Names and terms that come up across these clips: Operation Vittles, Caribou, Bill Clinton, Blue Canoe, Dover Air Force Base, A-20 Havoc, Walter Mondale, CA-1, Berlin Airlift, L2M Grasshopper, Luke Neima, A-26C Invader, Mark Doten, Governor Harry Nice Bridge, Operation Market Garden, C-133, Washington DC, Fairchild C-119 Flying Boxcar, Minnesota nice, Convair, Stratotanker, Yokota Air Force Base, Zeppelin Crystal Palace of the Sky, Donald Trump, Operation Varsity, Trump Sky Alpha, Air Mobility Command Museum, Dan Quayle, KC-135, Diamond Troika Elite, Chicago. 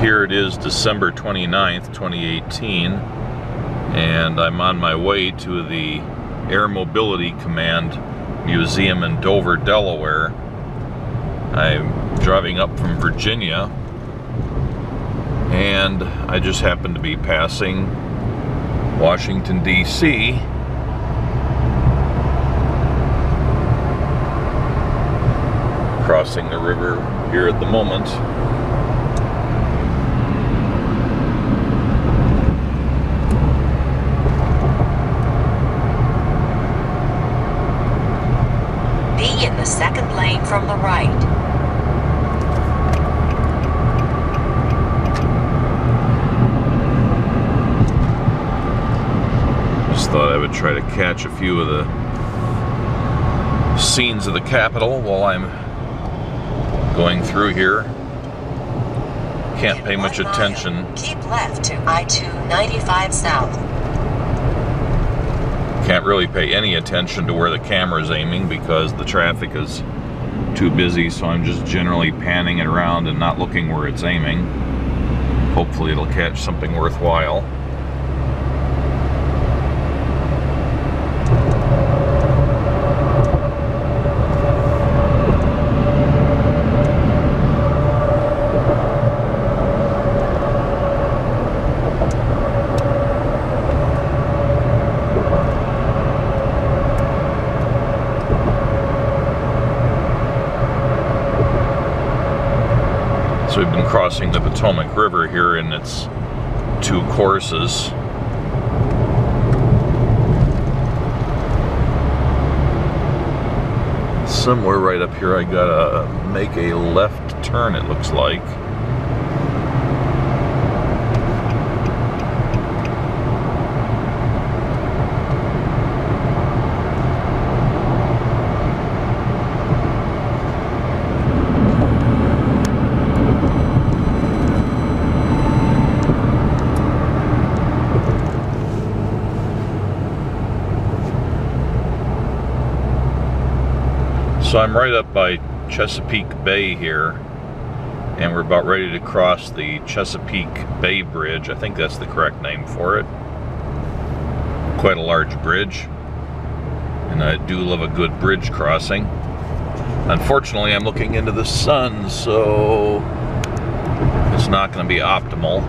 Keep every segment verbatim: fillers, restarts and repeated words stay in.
Here it is December twenty-ninth, twenty eighteen, and I'm on my way to the Air Mobility Command Museum in Dover, Delaware. I'm driving up from Virginia, and I just happened to be passing Washington, D C, crossing the river here at the moment. Be in the second lane from the right. Thought I would try to catch a few of the scenes of the Capitol while I'm going through here. Can't pay much attention. Keep left to I two ninety-five south. Can't really pay any attention to where the camera's aiming because the traffic is too busy, so I'm just generally panning it around and not looking where it's aiming. Hopefully it'll catch something worthwhile. We've been crossing the Potomac River here in its two courses. Somewhere right up here I gotta make a left turn, it looks like. So I'm right up by Chesapeake Bay here, and we're about ready to cross the Chesapeake Bay Bridge. I think that's the correct name for it. Quite a large bridge, and I do love a good bridge crossing. Unfortunately, I'm looking into the sun, so it's not going to be optimal.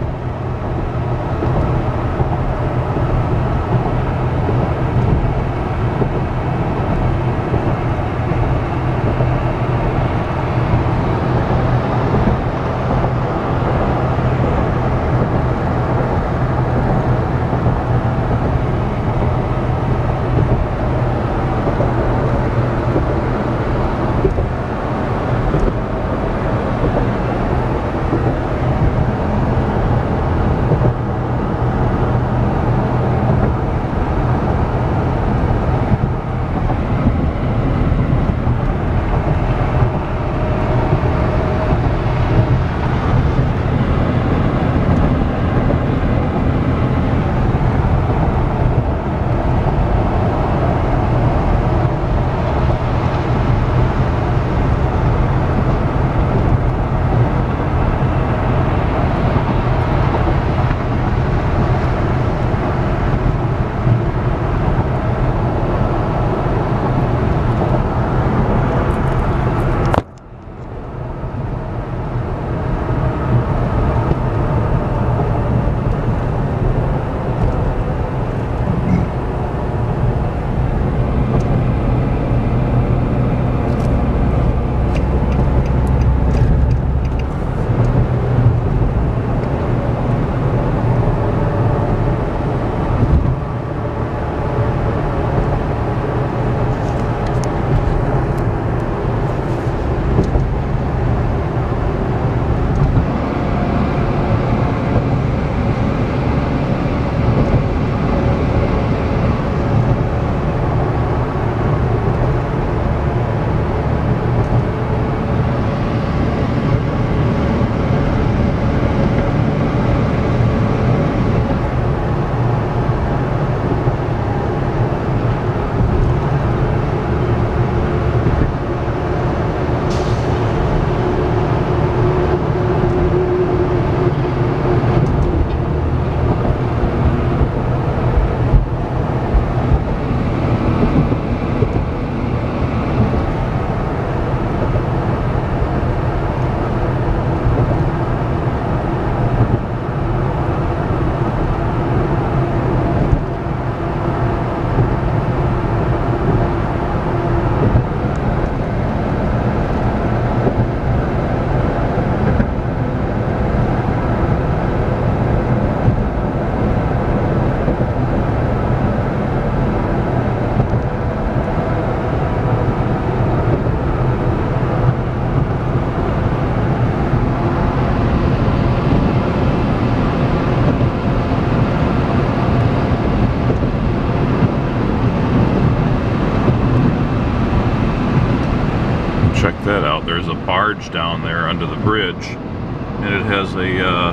a barge down there under the bridge, and it has a uh,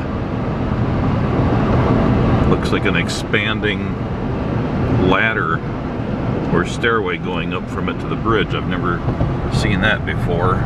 looks like an expanding ladder or stairway going up from it to the bridge. I've never seen that before.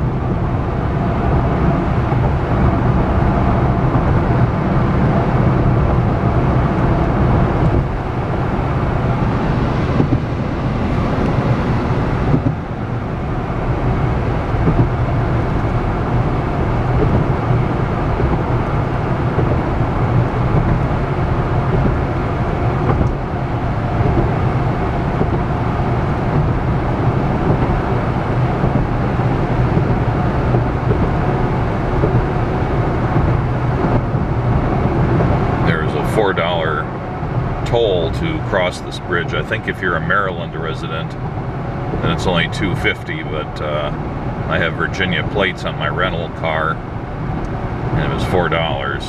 This bridge, I think if you're a Maryland resident, then it's only two fifty, but uh, I have Virginia plates on my rental car, and it was four dollars.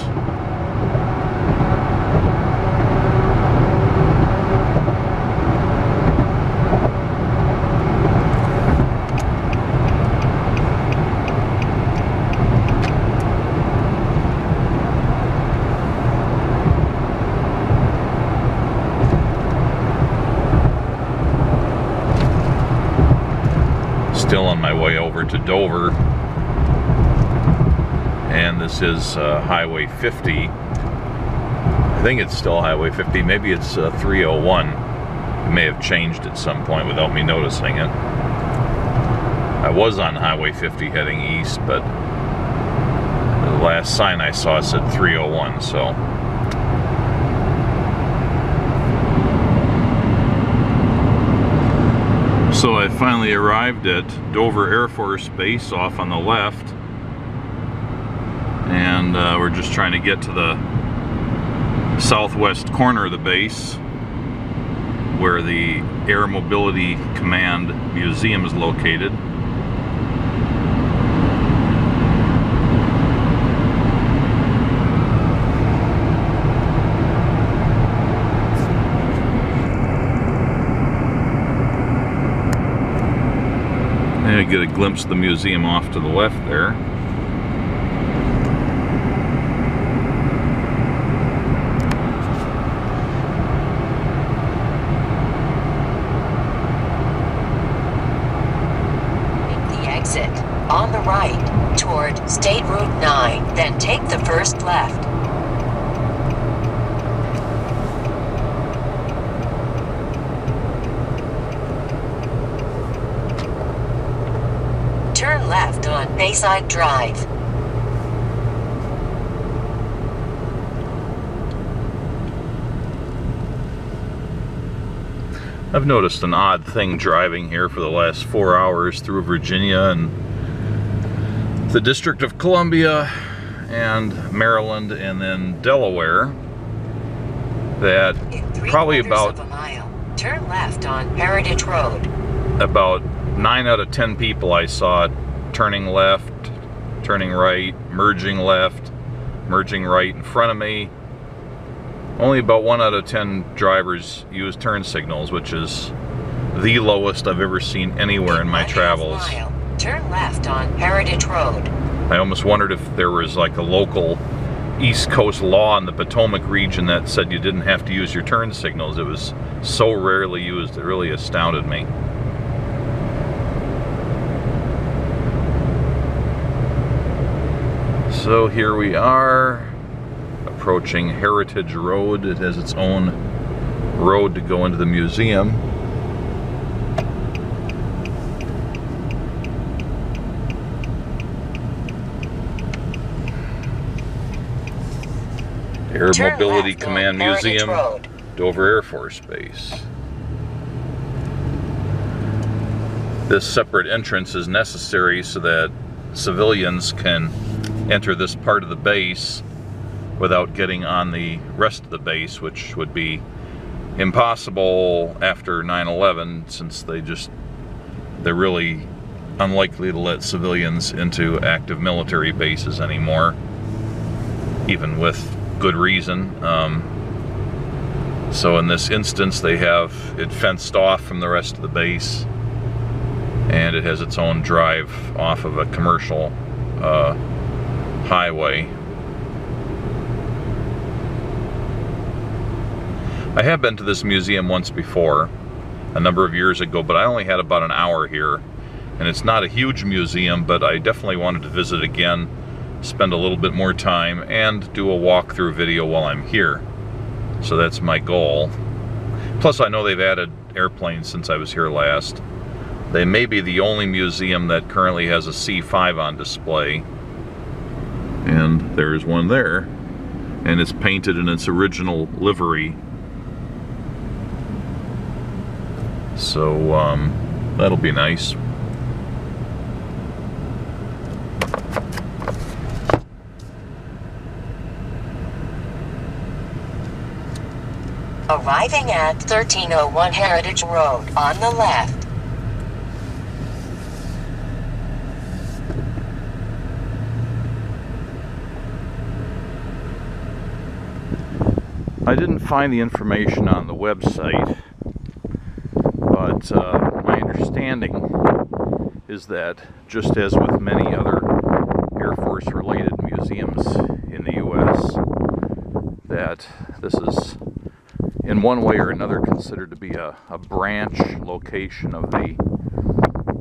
Still on my way over to Dover, and this is uh, Highway fifty. I think it's still Highway fifty, maybe it's uh, three oh one. It may have changed at some point without me noticing it. I was on Highway fifty heading east, but the last sign I saw said three oh one, so So I finally arrived at Dover Air Force Base off on the left, and uh, we're just trying to get to the southwest corner of the base where the Air Mobility Command Museum is located. I get a glimpse of the museum off to the left there. Take the exit on the right toward State Route nine, then take the first left. Left on Bayside Drive. I've noticed an odd thing driving here for the last four hours through Virginia and the District of Columbia and Maryland and then Delaware, that probably about a mile, turn left on Heritage Road. About nine out of ten people I saw turning left, turning right, merging left, merging right in front of me. Only about one out of ten drivers use turn signals, which is the lowest I've ever seen anywhere in my travels. Turn left on Heritage Road. I almost wondered if there was like a local East Coast law in the Potomac region that said you didn't have to use your turn signals. It was so rarely used, it really astounded me. So here we are, approaching Heritage Road. It has its own road to go into the museum. Air Mobility Command Museum, Dover Air Force Base. This separate entrance is necessary so that civilians can enter this part of the base without getting on the rest of the base, which would be impossible after nine eleven, since they just they're really unlikely to let civilians into active military bases anymore, even with good reason. Um, so in this instance, they have it fenced off from the rest of the base and it has its own drive off of a commercial uh, highway. I have been to this museum once before, a number of years ago, but I only had about an hour here, and it's not a huge museum, but I definitely wanted to visit again, spend a little bit more time, and do a walkthrough video while I'm here. So that's my goal. Plus, I know they've added airplanes since I was here last. They may be the only museum that currently has a C five on display. And there's one there. And it's painted in its original livery. So, um, that'll be nice. Arriving at thirteen oh one Heritage Road on the left. I didn't find the information on the website, but uh, my understanding is that, just as with many other Air Force related museums in the U S, that this is in one way or another considered to be a, a branch location of the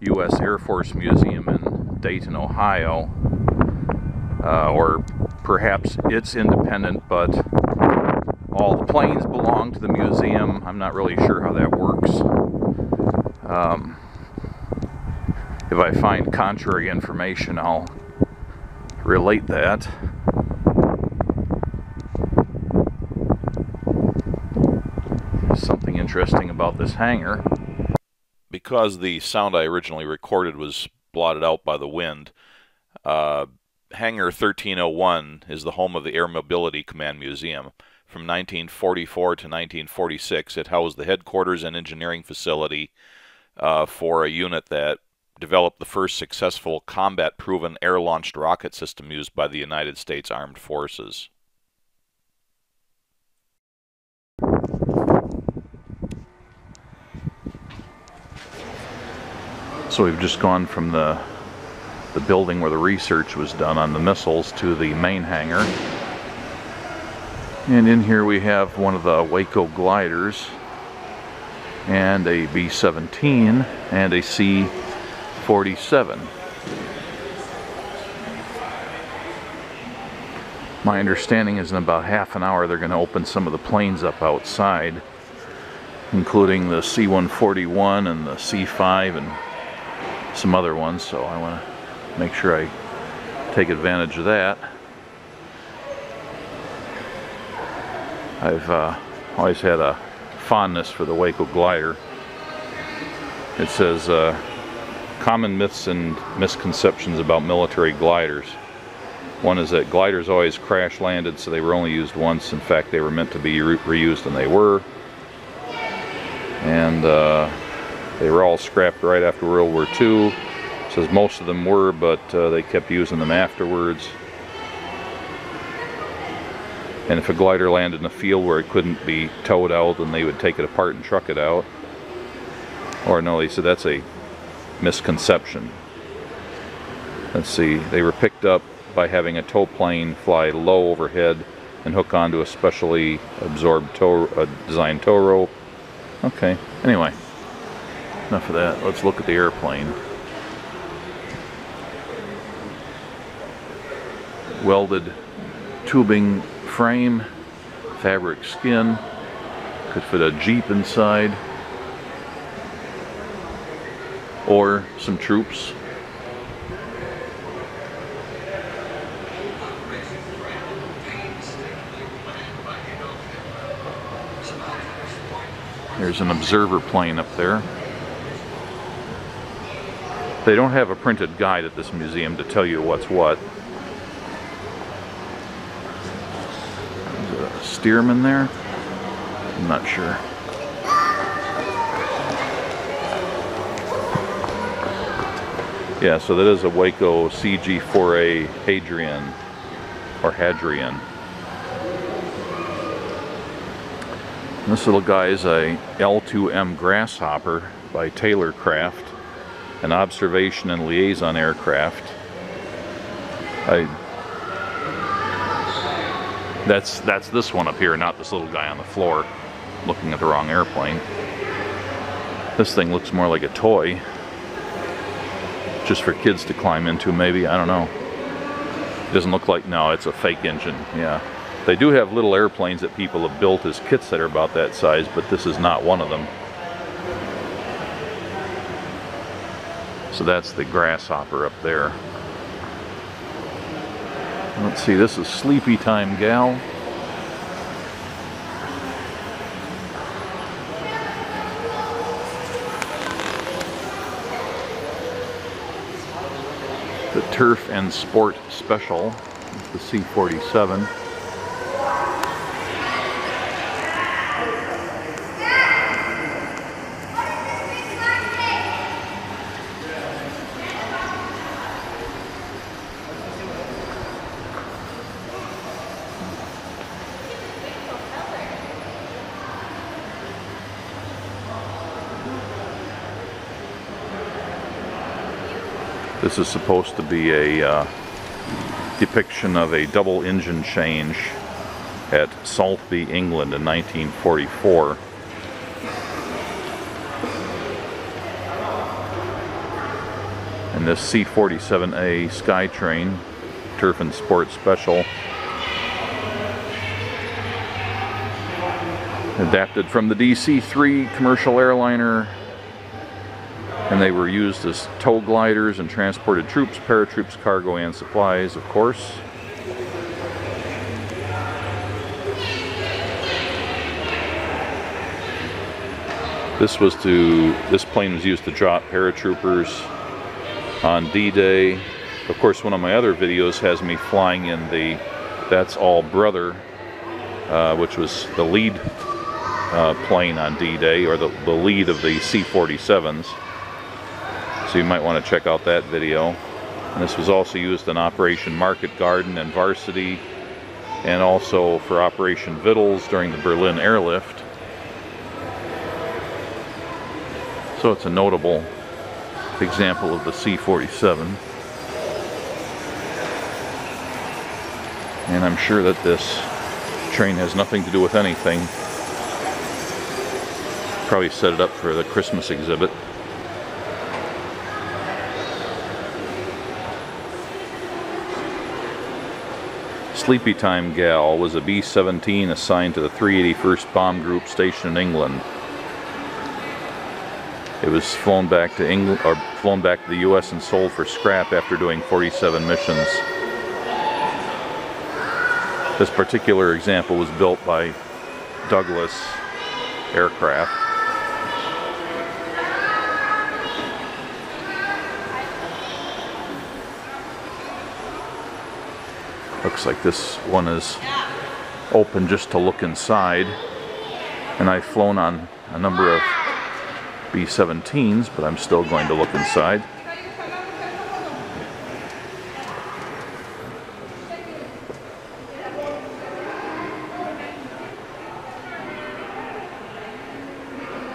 U S Air Force Museum in Dayton, Ohio, uh, or perhaps it's independent, but all the planes belong to the museum. I'm not really sure how that works. Um, if I find contrary information, I'll relate that. Something interesting about this hangar. Because the sound I originally recorded was blotted out by the wind, uh, Hangar thirteen oh one is the home of the Air Mobility Command Museum. From nineteen forty-four to nineteen forty-six, it housed the headquarters and engineering facility uh, for a unit that developed the first successful combat-proven air-launched rocket system used by the United States Armed Forces. So we've just gone from the, the building where the research was done on the missiles to the main hangar. And in here we have one of the Waco gliders, and a B seventeen, and a C forty-seven. My understanding is in about half an hour they're going to open some of the planes up outside, including the C one forty-one and the C five and some other ones, so I want to make sure I take advantage of that. I've uh, always had a fondness for the Waco glider. It says, uh, common myths and misconceptions about military gliders. One is that gliders always crash landed, so they were only used once. In fact, they were meant to be re reused, and they were. And uh, they were all scrapped right after World War Two. It says most of them were, but uh, they kept using them afterwards. And if a glider landed in a field where it couldn't be towed out, then they would take it apart and truck it out. Or no, they said that's a misconception. Let's see, they were picked up by having a tow plane fly low overhead and hook onto a specially absorbed tow, uh, designed tow rope. Okay, anyway, enough of that. Let's look at the airplane. Welded tubing frame, fabric skin, could fit a Jeep inside, or some troops. There's an observer plane up there. They don't have a printed guide at this museum to tell you what's what. Steerman there? I'm not sure. Yeah, so that is a Waco C G four A Hadrian, or Hadrian. This little guy is a L two M Grasshopper by Taylorcraft. an observation and liaison aircraft. I, that's, that's this one up here, not this little guy on the floor looking at the wrong airplane. This thing looks more like a toy, just for kids to climb into maybe, I don't know. It doesn't look like, no, it's a fake engine, yeah. They do have little airplanes that people have built as kits that are about that size, but this is not one of them. So that's the Grasshopper up there. Let's see, this is Sleepy Time Gal. The Turf and Sport Special, the C forty-seven. This is supposed to be a uh, depiction of a double engine change at Saltby, England in nineteen forty-four. And this C forty-seven A SkyTrain, Turf and Sport Special, adapted from the D C three commercial airliner. And they were used as tow gliders and transported troops, paratroops, cargo, and supplies, of course. This was to, this plane was used to drop paratroopers on D-Day. Of course, one of my other videos has me flying in the That's All, Brother, uh, which was the lead uh, plane on D-Day, or the, the lead of the C forty-sevens. So you might want to check out that video. And this was also used in Operation Market Garden and Varsity, and also for Operation Vittles during the Berlin Airlift. So it's a notable example of the C forty-seven. And I'm sure that this train has nothing to do with anything. Probably set it up for the Christmas exhibit. Sleepy Time Gal was a B seventeen assigned to the three eighty-first Bomb Group stationed in England. It was flown back to England, or flown back to the U S and sold for scrap after doing forty-seven missions. This particular example was built by Douglas Aircraft. Looks like this one is open just to look inside. And I've flown on a number of B seventeens, but I'm still going to look inside.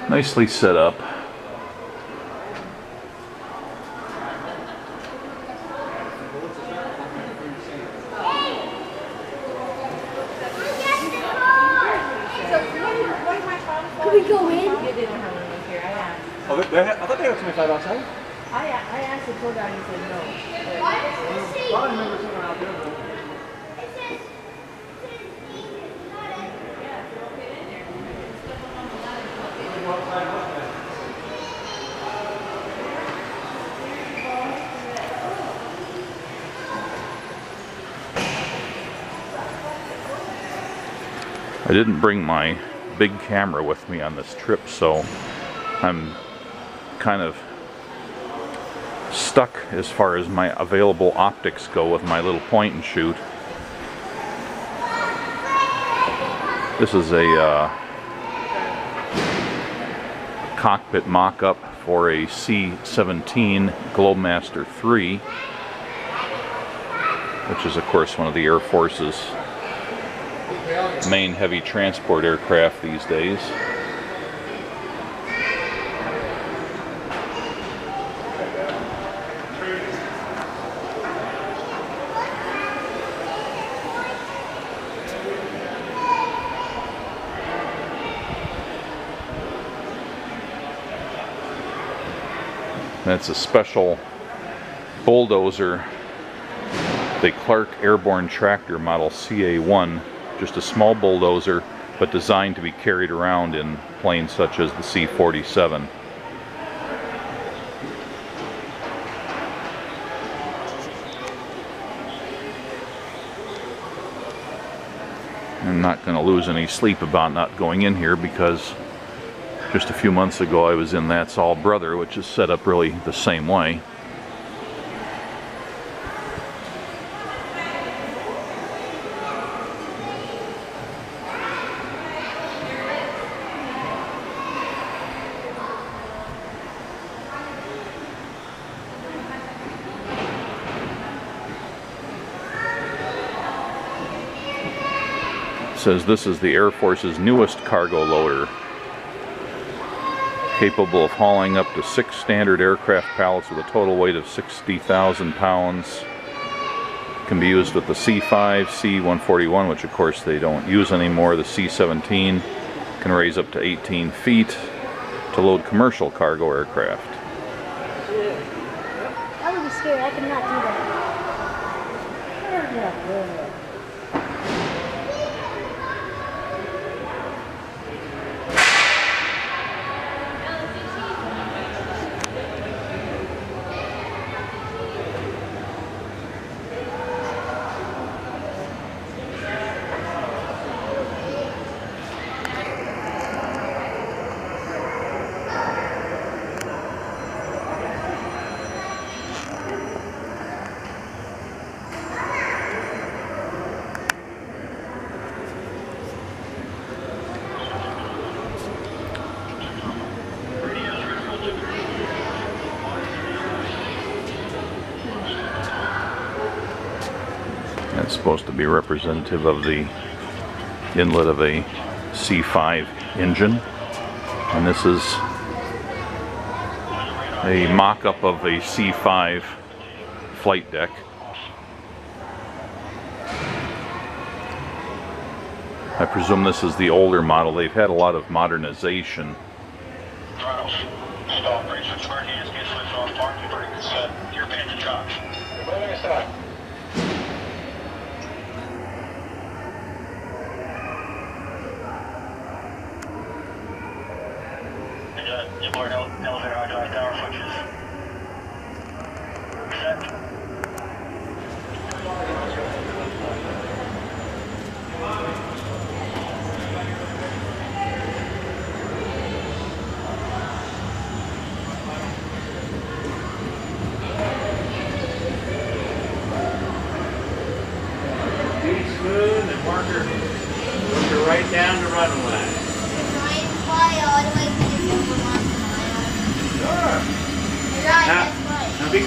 Nicely set up. I didn't bring my big camera with me on this trip, so I'm kind of stuck as far as my available optics go with my little point and shoot. This is a uh, cockpit mock-up for a C seventeen Globemaster three, which is of course one of the Air Force's main heavy transport aircraft these days. And it's a special bulldozer, the Clark Airborne Tractor Model C A one, just a small bulldozer, but designed to be carried around in planes such as the C forty-seven. I'm not going to lose any sleep about not going in here, because just a few months ago I was in That's All, Brother, which is set up really the same way. Says this is the Air Force's newest cargo loader, capable of hauling up to six standard aircraft pallets with a total weight of sixty thousand pounds. Can be used with the C five, C one forty-one, which of course they don't use anymore. The C seventeen can raise up to eighteen feet to load commercial cargo aircraft. That would be scary. I could not do that. It's supposed to be representative of the inlet of a C five engine, and this is a mock-up of a C five flight deck. I presume this is the older model. They've had a lot of modernization.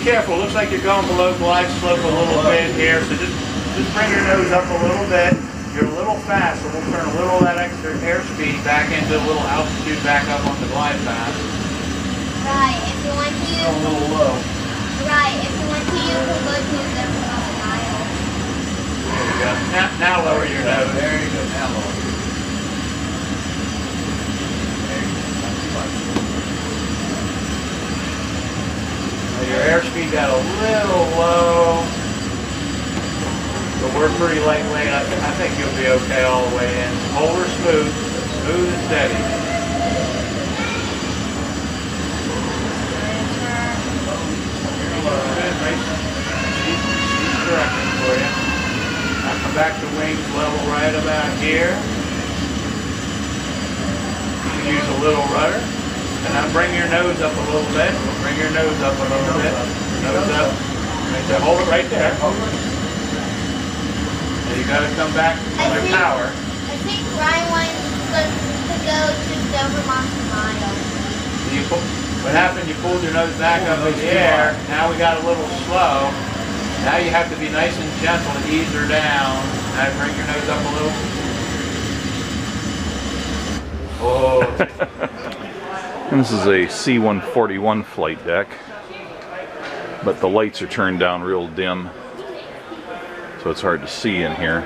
Careful, looks like you're going below glide slope a little bit here, so just, just bring your nose up a little bit. You're a little fast, so we'll turn a little of that extra airspeed back into a little altitude back up on the glide path. Right, if you want to go a little low. Right, if you want to, you can go to the aisle. There you go. Now, now lower your nose. There you go, now lower. There you go, that's fine. Your airspeed got a little low, but we're pretty lightweight. I, I think you'll be okay all the way in. Hold her smooth, smooth and steady. You're low, good, right? She's directing for you. Now come back to wings level right about here. You can use a little rudder. And now bring your nose up a little bit. Bring your nose up a little bit. Nose up. Right there. Hold it right there. Now you got to come back to your power. I think Ryan wants to go to the Vermont mile. You pull, what happened? You pulled your nose back up in the air. Now we got a little slow. Now you have to be nice and gentle to ease her down. Now bring your nose up a little. Oh. And this is a C one forty-one flight deck, but the lights are turned down real dim, so it's hard to see in here.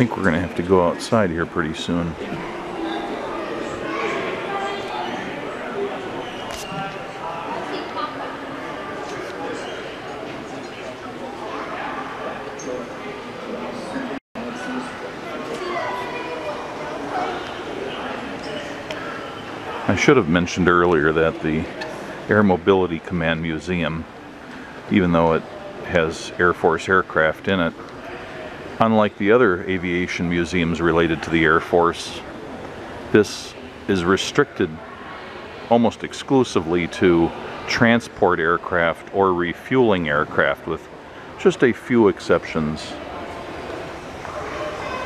think we're going to have to go outside here pretty soon. I should have mentioned earlier that the Air Mobility Command Museum, even though it has Air Force aircraft in it, unlike the other aviation museums related to the Air Force, this is restricted almost exclusively to transport aircraft or refueling aircraft, with just a few exceptions.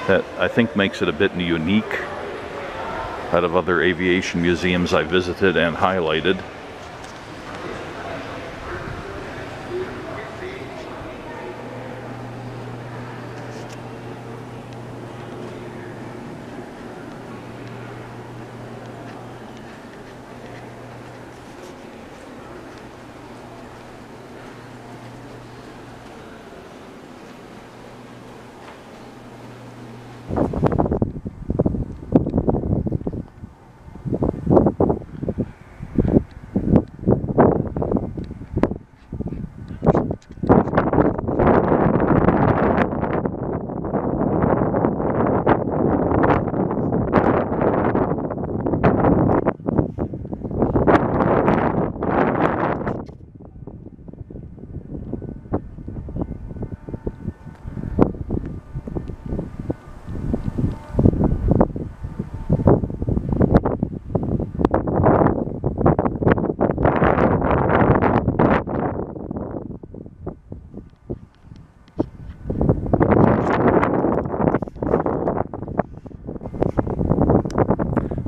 That, I think, makes it a bit unique out of other aviation museums I visited and highlighted.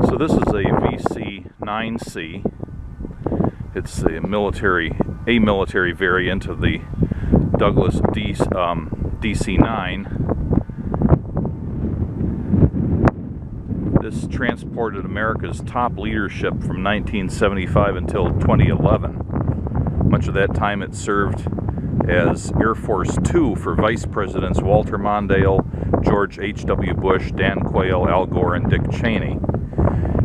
So this is a V C nine C. It's a military, a military variant of the Douglas D C nine. This transported America's top leadership from nineteen seventy-five until twenty eleven. Much of that time it served as Air Force Two for Vice Presidents Walter Mondale, George H W Bush, Dan Quayle, Al Gore, and Dick Cheney.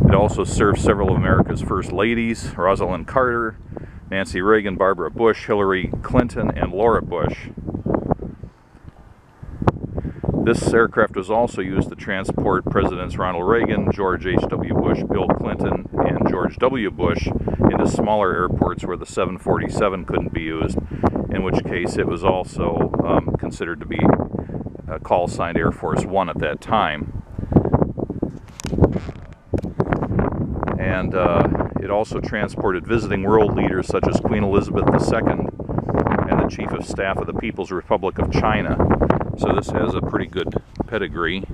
It also served several of America's first ladies, Rosalind Carter, Nancy Reagan, Barbara Bush, Hillary Clinton, and Laura Bush. This aircraft was also used to transport Presidents Ronald Reagan, George H W Bush, Bill Clinton, and George W. Bush into smaller airports where the seven forty-seven couldn't be used, in which case it was also um, considered to be a call sign Air Force One at that time. And uh, it also transported visiting world leaders such as Queen Elizabeth the Second and the Chief of Staff of the People's Republic of China. So this has a pretty good pedigree.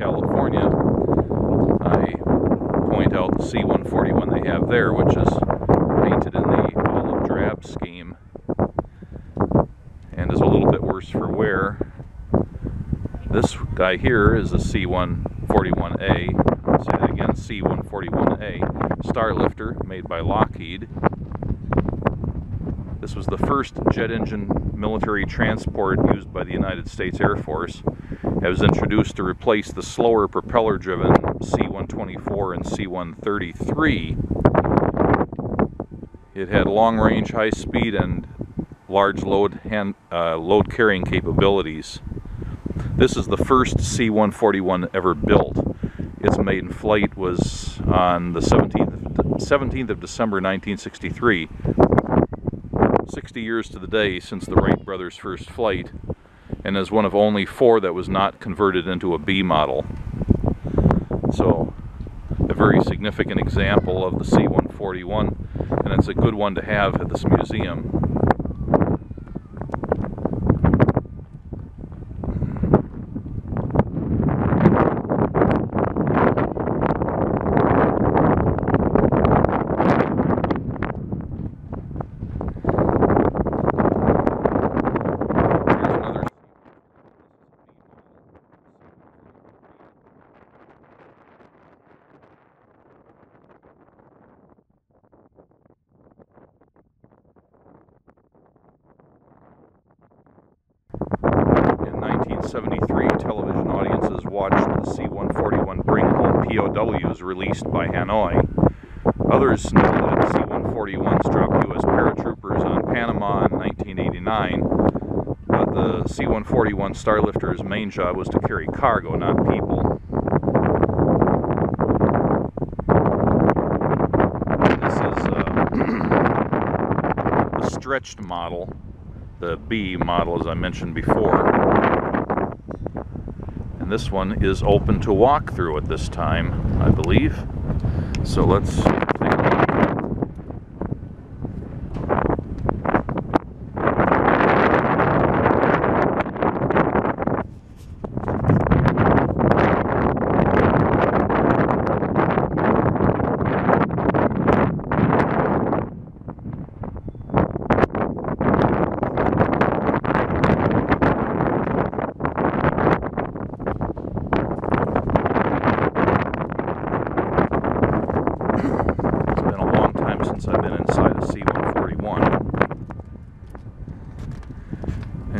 California, I point out the C one forty-one they have there, which is painted in the olive drab scheme and is a little bit worse for wear. This guy here is a C one forty-one A, I'll say that again, C one forty-one A Starlifter, made by Lockheed. This was the first jet engine military transport used by the United States Air Force. It was introduced to replace the slower propeller-driven C one twenty-four and C one thirty-three. It had long-range, high-speed, and large load hand, uh, load carrying capabilities. This is the first C one forty-one ever built. Its maiden flight was on the seventeenth of December nineteen sixty-three. sixty years to the day since the Wright brothers' first flight, and is one of only four that was not converted into a B model. So a very significant example of the C one forty-one, and it's a good one to have at this museum. nineteen seventy-three, television audiences watched the C one forty-one bring home P O Ws released by Hanoi. Others know that C one forty-ones dropped U S paratroopers on Panama in nineteen eighty-nine, but the C one forty-one Starlifter's main job was to carry cargo, not people. This is uh, the stretched model, the B model, as I mentioned before. This one is open to walk through at this time, I believe. So let's take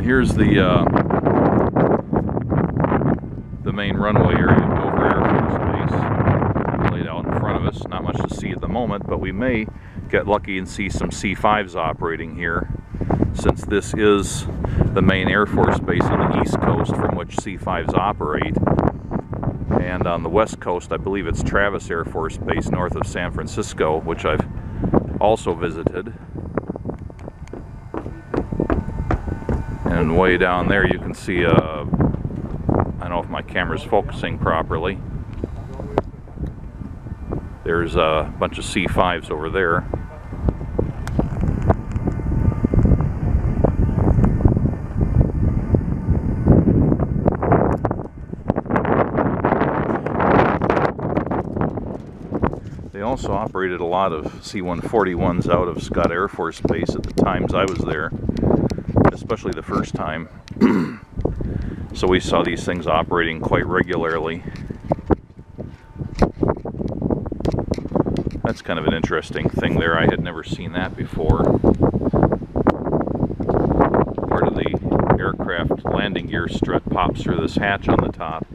Here's the uh, the main runway area of Dover Air Force Base laid out in front of us. Not much to see at the moment, but we may get lucky and see some C fives operating here, since this is the main Air Force Base on the East Coast from which C fives operate. And on the West Coast, I believe it's Travis Air Force Base north of San Francisco, which I've also visited. And way down there you can see a, I don't know if my camera's focusing properly. There's a bunch of C fives over there. They also operated a lot of C one forty-ones out of Scott Air Force Base at the times I was there, especially the first time. So we saw these things operating quite regularly. That's kind of an interesting thing there. I had never seen that before. Part of the aircraft landing gear strut pops through this hatch on the top.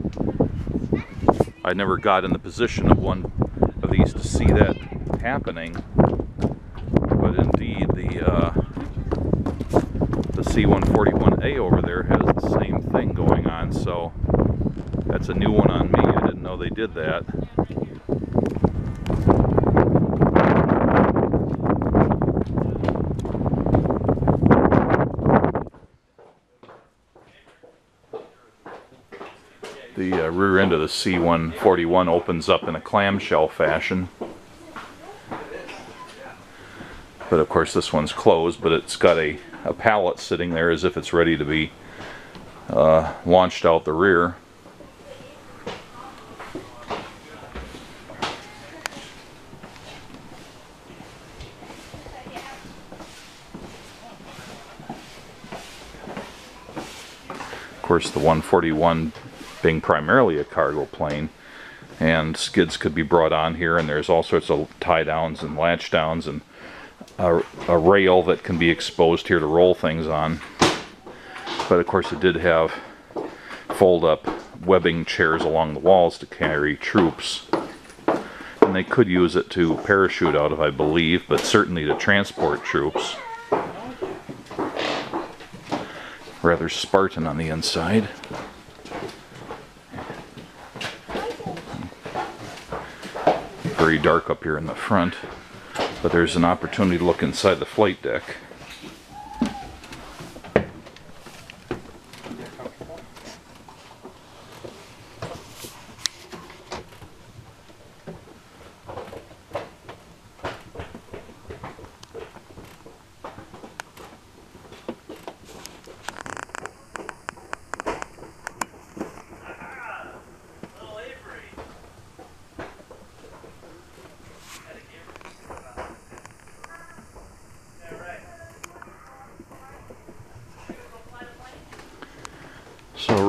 I never got in the position of one of these to see that happening, but indeed the uh, The C one forty-one A over there has the same thing going on, so that's a new one on me. I didn't know they did that. The uh, rear end of the C one forty-one opens up in a clamshell fashion. But of course this one's closed, but it's got a, a pallet sitting there as if it's ready to be uh, launched out the rear. Of course the one forty-one being primarily a cargo plane, and skids could be brought on here, and there's all sorts of tie downs and latch downs and A, a rail that can be exposed here to roll things on. But of course it did have fold-up webbing chairs along the walls to carry troops, and they could use it to parachute out of, I believe, but certainly to transport troops. Rather Spartan on the inside. Very dark up here in the front. But there's an opportunity to look inside the flight deck.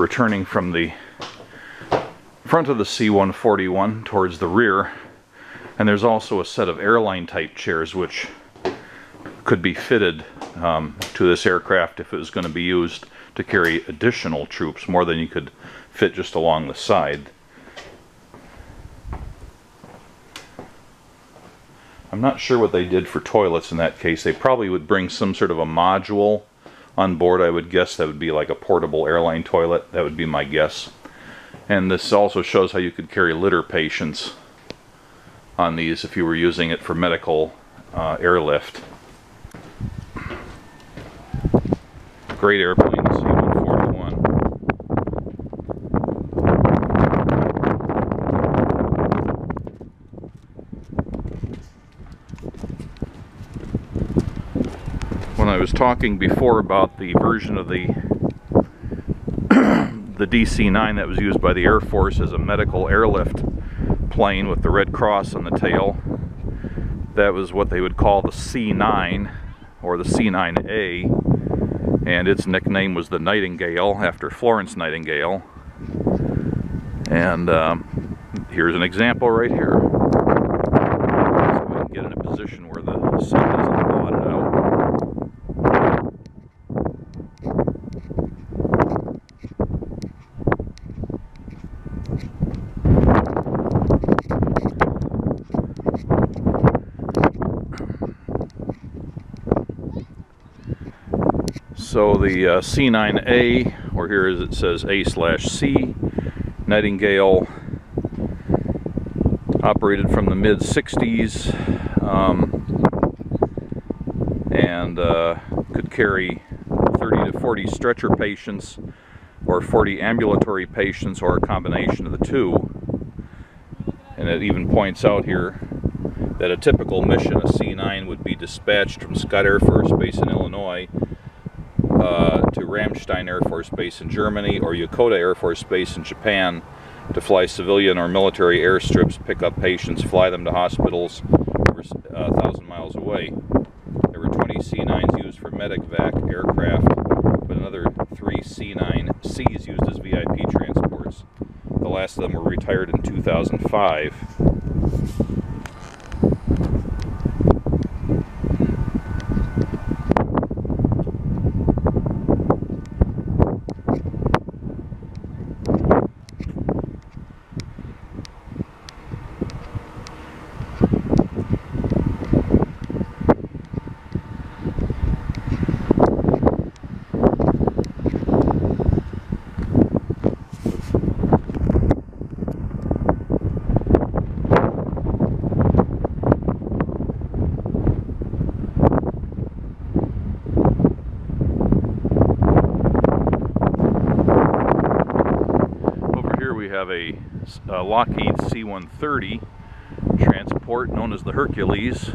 returning from the front of the C one forty-one towards the rear, and there's also a set of airline type chairs which could be fitted um, to this aircraft if it was going to be used to carry additional troops, more than you could fit just along the side. I'm not sure what they did for toilets in that case. They probably would bring some sort of a module on board, I would guess. That would be like a portable airline toilet. That would be my guess. And this also shows how you could carry litter patients on these if you were using it for medical uh, airlift. Great airplane, the C one forty-one. When I was talking before about the version of the the D C nine that was used by the Air Force as a medical airlift plane with the Red Cross on the tail, that was what they would call the C nine or the C nine A, and its nickname was the Nightingale after Florence Nightingale. And um, here's an example right here. So we can get in a position where the sun doesn't blot it out. So the uh, C nine A, or here as it says A slash C, Nightingale, operated from the mid sixties, um, and uh, could carry thirty to forty stretcher patients, or forty ambulatory patients, or a combination of the two. And it even points out here that a typical mission, a C nine, would be dispatched from Scott Air Force Base in Illinois Uh, to Ramstein Air Force Base in Germany or Yokota Air Force Base in Japan to fly civilian or military airstrips, pick up patients, fly them to hospitals over uh, one thousand miles away. There were twenty C nines used for medivac aircraft, but another three C nine Cs used as V I P transports. The last of them were retired in two thousand five. Have a, a Lockheed C one thirty transport known as the Hercules,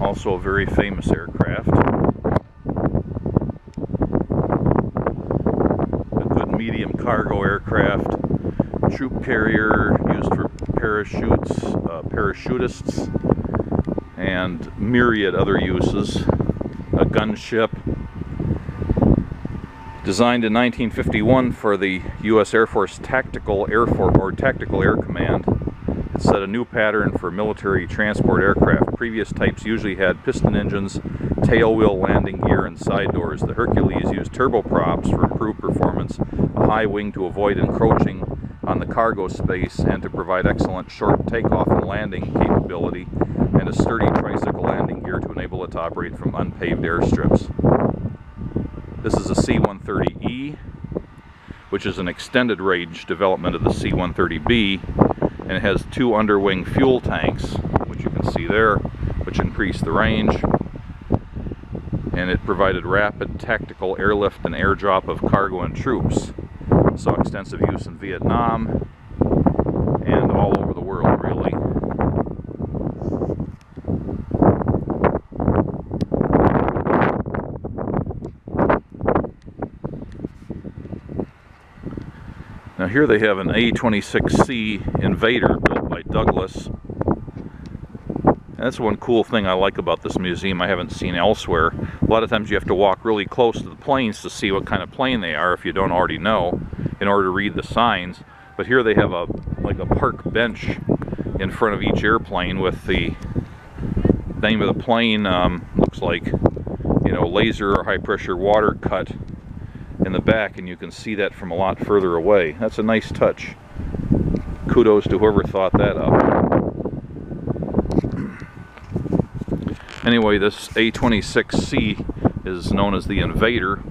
also a very famous aircraft. A good medium cargo aircraft, troop carrier used for parachutes, uh, parachutists, and myriad other uses. A gunship. Designed in nineteen fifty-one for the U S Air Force Tactical Air Force or Tactical Air Command, it set a new pattern for military transport aircraft. Previous types usually had piston engines, tail wheel landing gear, and side doors. The Hercules used turboprops for improved performance, a high wing to avoid encroaching on the cargo space, and to provide excellent short takeoff and landing capability, and a sturdy tricycle landing gear to enable it to operate from unpaved airstrips. This is a C one thirty E, which is an extended range development of the C one thirty B, and it has two underwing fuel tanks, which you can see there, which increase the range, and it provided rapid tactical airlift and airdrop of cargo and troops. It saw extensive use in Vietnam and all over the world, really. Now here they have an A twenty-six C Invader built by Douglas That's one cool thing I like about this museum I haven't seen elsewhere. A lot of times you have to walk really close to the planes to see what kind of plane they are if you don't already know in order to read the signs. But here they have a like a park bench in front of each airplane with the name of the plane, um, looks like, you know, laser or high pressure water cut in the back, and you can see that from a lot further away. That's a nice touch. Kudos to whoever thought that up. Anyway, this A twenty-six C is known as the Invader.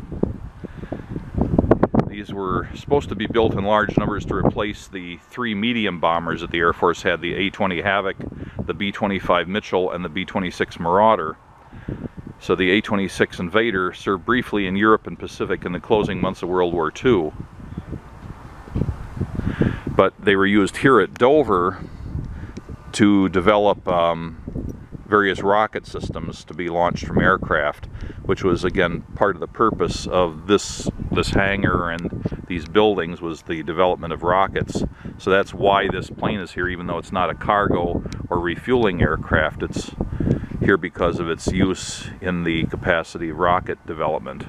These were supposed to be built in large numbers to replace the three medium bombers that the Air Force had, the A twenty Havoc, the B twenty-five Mitchell, and the B twenty-six Marauder. So the A twenty-six Invader served briefly in Europe and Pacific in the closing months of World War Two. But they were used here at Dover to develop um, various rocket systems to be launched from aircraft, which was again part of the purpose of this this hangar and these buildings, was the development of rockets. So that's why this plane is here, even though it's not a cargo or refueling aircraft. It's here because of its use in the capacity of rocket development.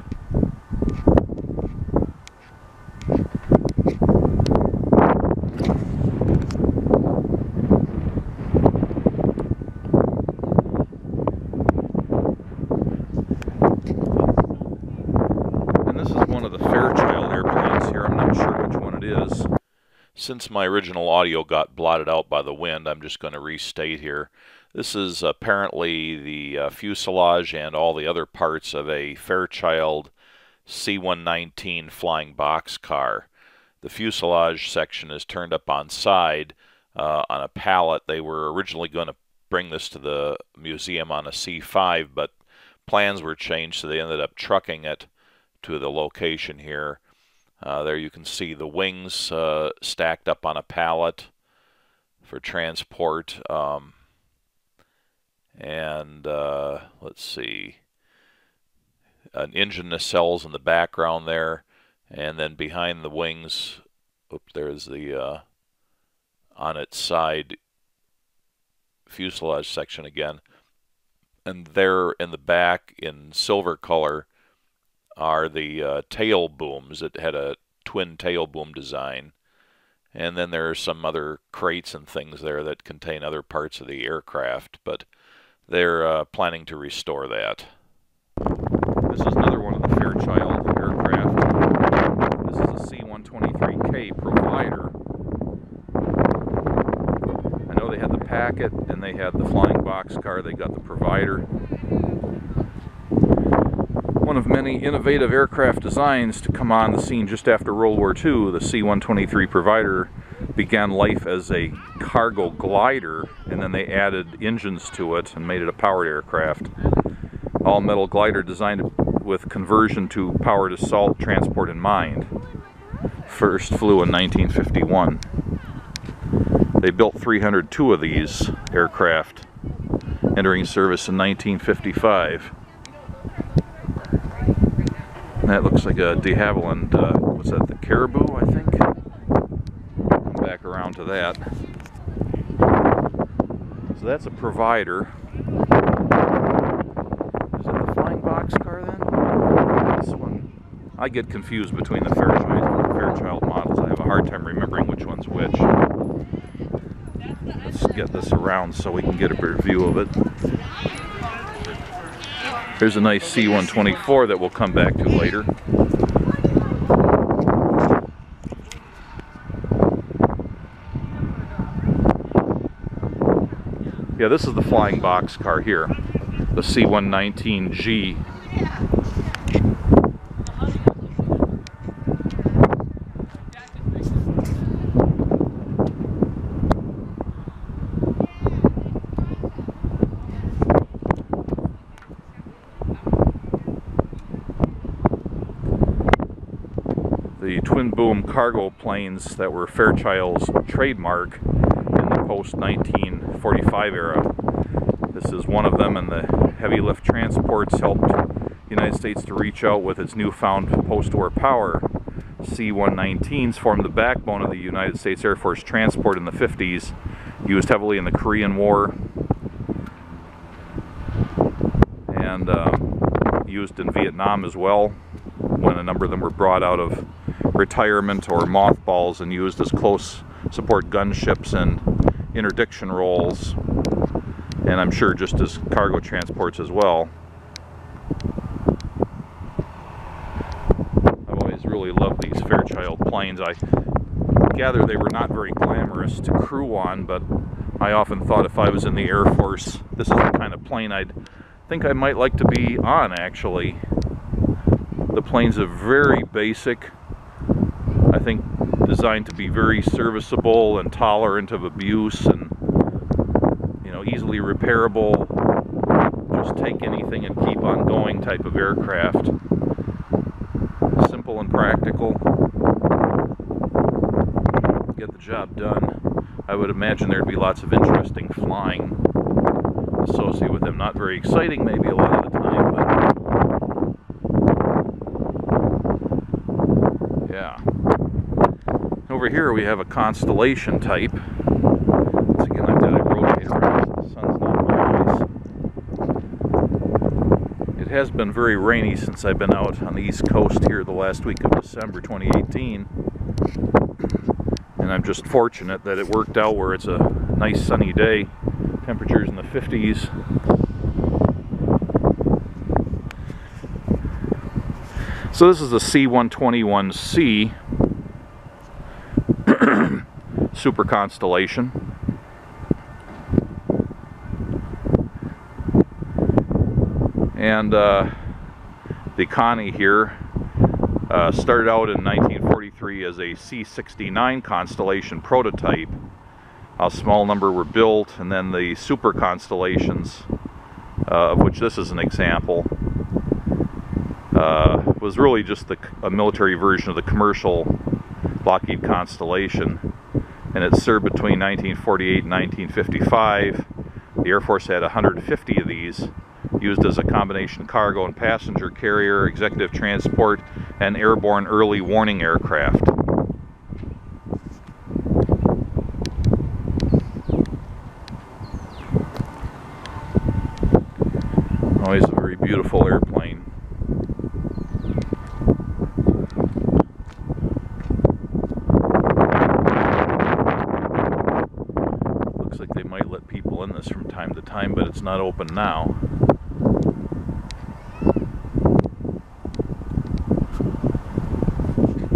Since my original audio got blotted out by the wind, I'm just going to restate here. This is apparently the uh, fuselage and all the other parts of a Fairchild C one nineteen flying boxcar. The fuselage section is turned up on side uh, on a pallet. They were originally going to bring this to the museum on a C five, but plans were changed, so they ended up trucking it to the location here. Uh, there you can see the wings uh, stacked up on a pallet for transport. Um, and uh, let's see, an engine nacelles in the background there. And then behind the wings, oop, there's the, uh, on its side, fuselage section again. And there in the back in silver color are the uh, tail booms. It had a twin tail boom design. And then there are some other crates and things there that contain other parts of the aircraft, but they're uh, planning to restore that. This is another one of the Fairchild aircraft. This is a C one twenty-three K Provider. I know they had the Packet and they had the flying boxcar. They got the Provider. One of many innovative aircraft designs to come on the scene just after World War Two, the C one twenty-three Provider began life as a cargo glider, and then they added engines to it and made it a powered aircraft. All-metal glider designed with conversion to powered assault transport in mind. First flew in nineteen fifty-one. They built three hundred two of these aircraft, entering service in nineteen fifty-five. That looks like a De Havilland, uh, what's that, the Caribou, I think? Come back around to that. So that's a Provider. Is that the flying boxcar then? This one. I get confused between the Fairchild and the Fairchild models. I have a hard time remembering which one's which. Let's get this around so we can get a better view of it. Here's a nice C one twenty-four that we'll come back to later. Yeah, this is the flying boxcar here, the C one nineteen G. Boom cargo planes that were Fairchild's trademark in the post nineteen forty-five era. This is one of them, and the heavy lift transports helped the United States to reach out with its newfound post-war power. C one nineteens formed the backbone of the United States Air Force transport in the fifties, used heavily in the Korean War, and uh, used in Vietnam as well, when a number of them were brought out of retirement or mothballs and used as close support gunships and interdiction roles, and I'm sure just as cargo transports as well. I've always really loved these Fairchild planes. I gather they were not very glamorous to crew on, but I often thought if I was in the Air Force, this is the kind of plane I'd think I might like to be on, actually. The planes are very basic, I think designed to be very serviceable and tolerant of abuse and, you know, easily repairable, just take anything and keep on going type of aircraft. Simple and practical. Get the job done. I would imagine there'd be lots of interesting flying associated with them. Not very exciting maybe a lot of the time, but yeah. Over here we have a Constellation type. Once again, I've got a rotator around, so the sun's not very nice. It has been very rainy since I've been out on the East Coast here the last week of December twenty eighteen. And I'm just fortunate that it worked out where it's a nice sunny day. Temperatures in the fifties. So this is the C one twenty-one C Super Constellation. And uh, the Connie here uh, started out in nineteen forty-three as a C sixty-nine Constellation prototype. A small number were built, and then the Super Constellations, uh, of which this is an example, uh, was really just the, a military version of the commercial Lockheed Constellation, and it served between nineteen forty-eight and nineteen fifty-five. The Air Force had one hundred fifty of these, used as a combination cargo and passenger carrier, executive transport, and airborne early warning aircraft. Always a very beautiful airplane. Looks like they might let people in this from time to time, but it's not open now.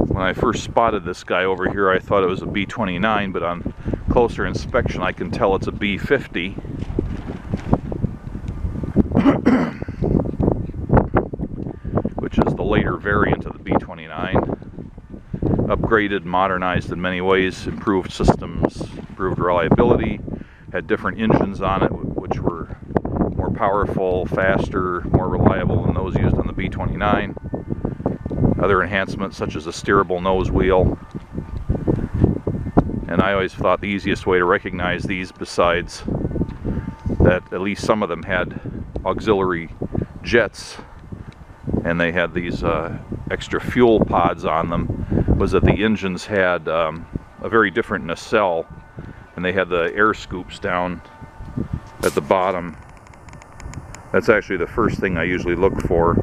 When I first spotted this guy over here, I thought it was a B twenty-nine, but on closer inspection I can tell it's a B fifty. Which is the later variant of the B twenty-nine. Upgraded, modernized in many ways, improved systems, improved reliability, had different engines on it which were more powerful, faster, more reliable than those used on the B twenty-nine. Other enhancements such as a steerable nose wheel. And I always thought the easiest way to recognize these, besides that at least some of them had auxiliary jets, and they had these uh, extra fuel pods on them, was that the engines had um, a very different nacelle, and they had the air scoops down at the bottom. That's actually the first thing I usually look for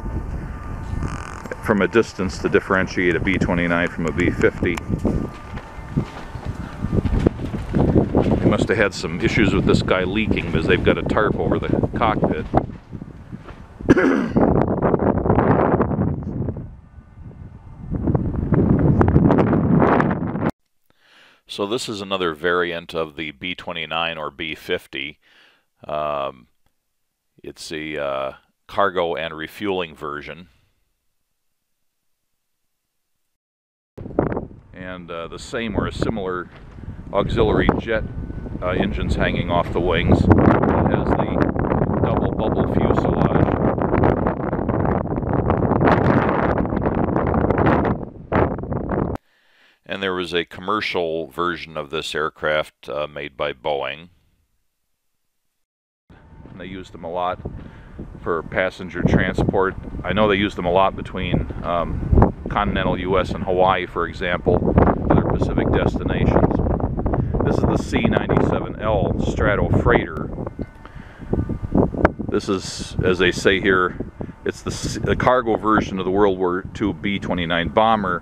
from a distance to differentiate a B twenty-nine from a B fifty. They must have had some issues with this guy leaking because they've got a tarp over the cockpit. So this is another variant of the B twenty-nine or B fifty. Um, it's the uh, cargo and refueling version. And uh, the same or a similar auxiliary jet uh, engines hanging off the wings. It has the double bubble fuselage. And there was a commercial version of this aircraft uh, made by Boeing. And they used them a lot for passenger transport. I know they used them a lot between um, continental U S and Hawaii, for example, other Pacific destinations. This is the C ninety-seven L Strato Freighter. This is, as they say here, it's the, the cargo version of the World War Two B twenty-nine bomber,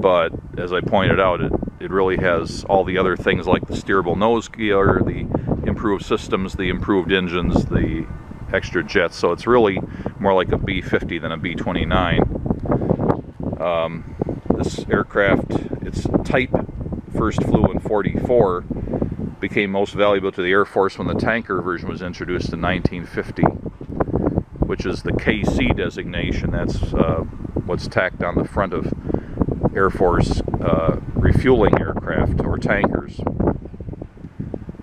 but as I pointed out, it, it really has all the other things like the steerable nose gear, the improved systems, the improved engines, the extra jets, so it's really more like a B fifty than a B twenty-nine. Um, this aircraft, its type first flew in forty-four, became most valuable to the Air Force when the tanker version was introduced in nineteen fifty, which is the K C designation. That's uh, what's tacked on the front of Air Force uh, refueling aircraft or tankers.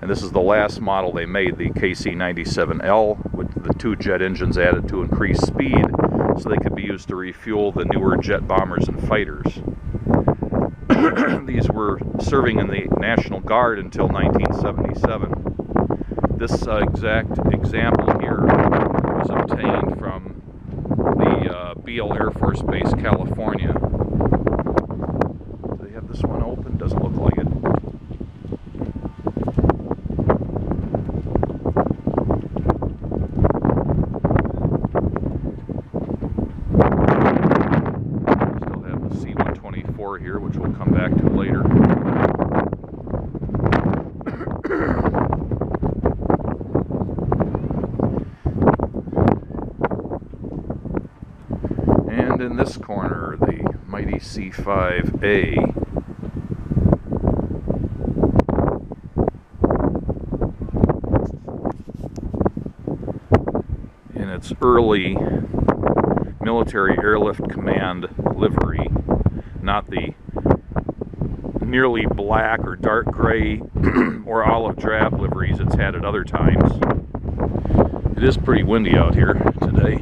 And this is the last model they made, the K C ninety-seven L, with the two jet engines added to increase speed so they could be used to refuel the newer jet bombers and fighters. These were serving in the National Guard until nineteen seventy-seven. This uh, exact example here was obtained from the uh, Beale Air Force Base, California. Do they have this one open? Doesn't look like it. Here, which we'll come back to later. And in this corner, the mighty C five A. In its early military airlift command livery, not the nearly black or dark gray or olive drab liveries it's had at other times. It is pretty windy out here today,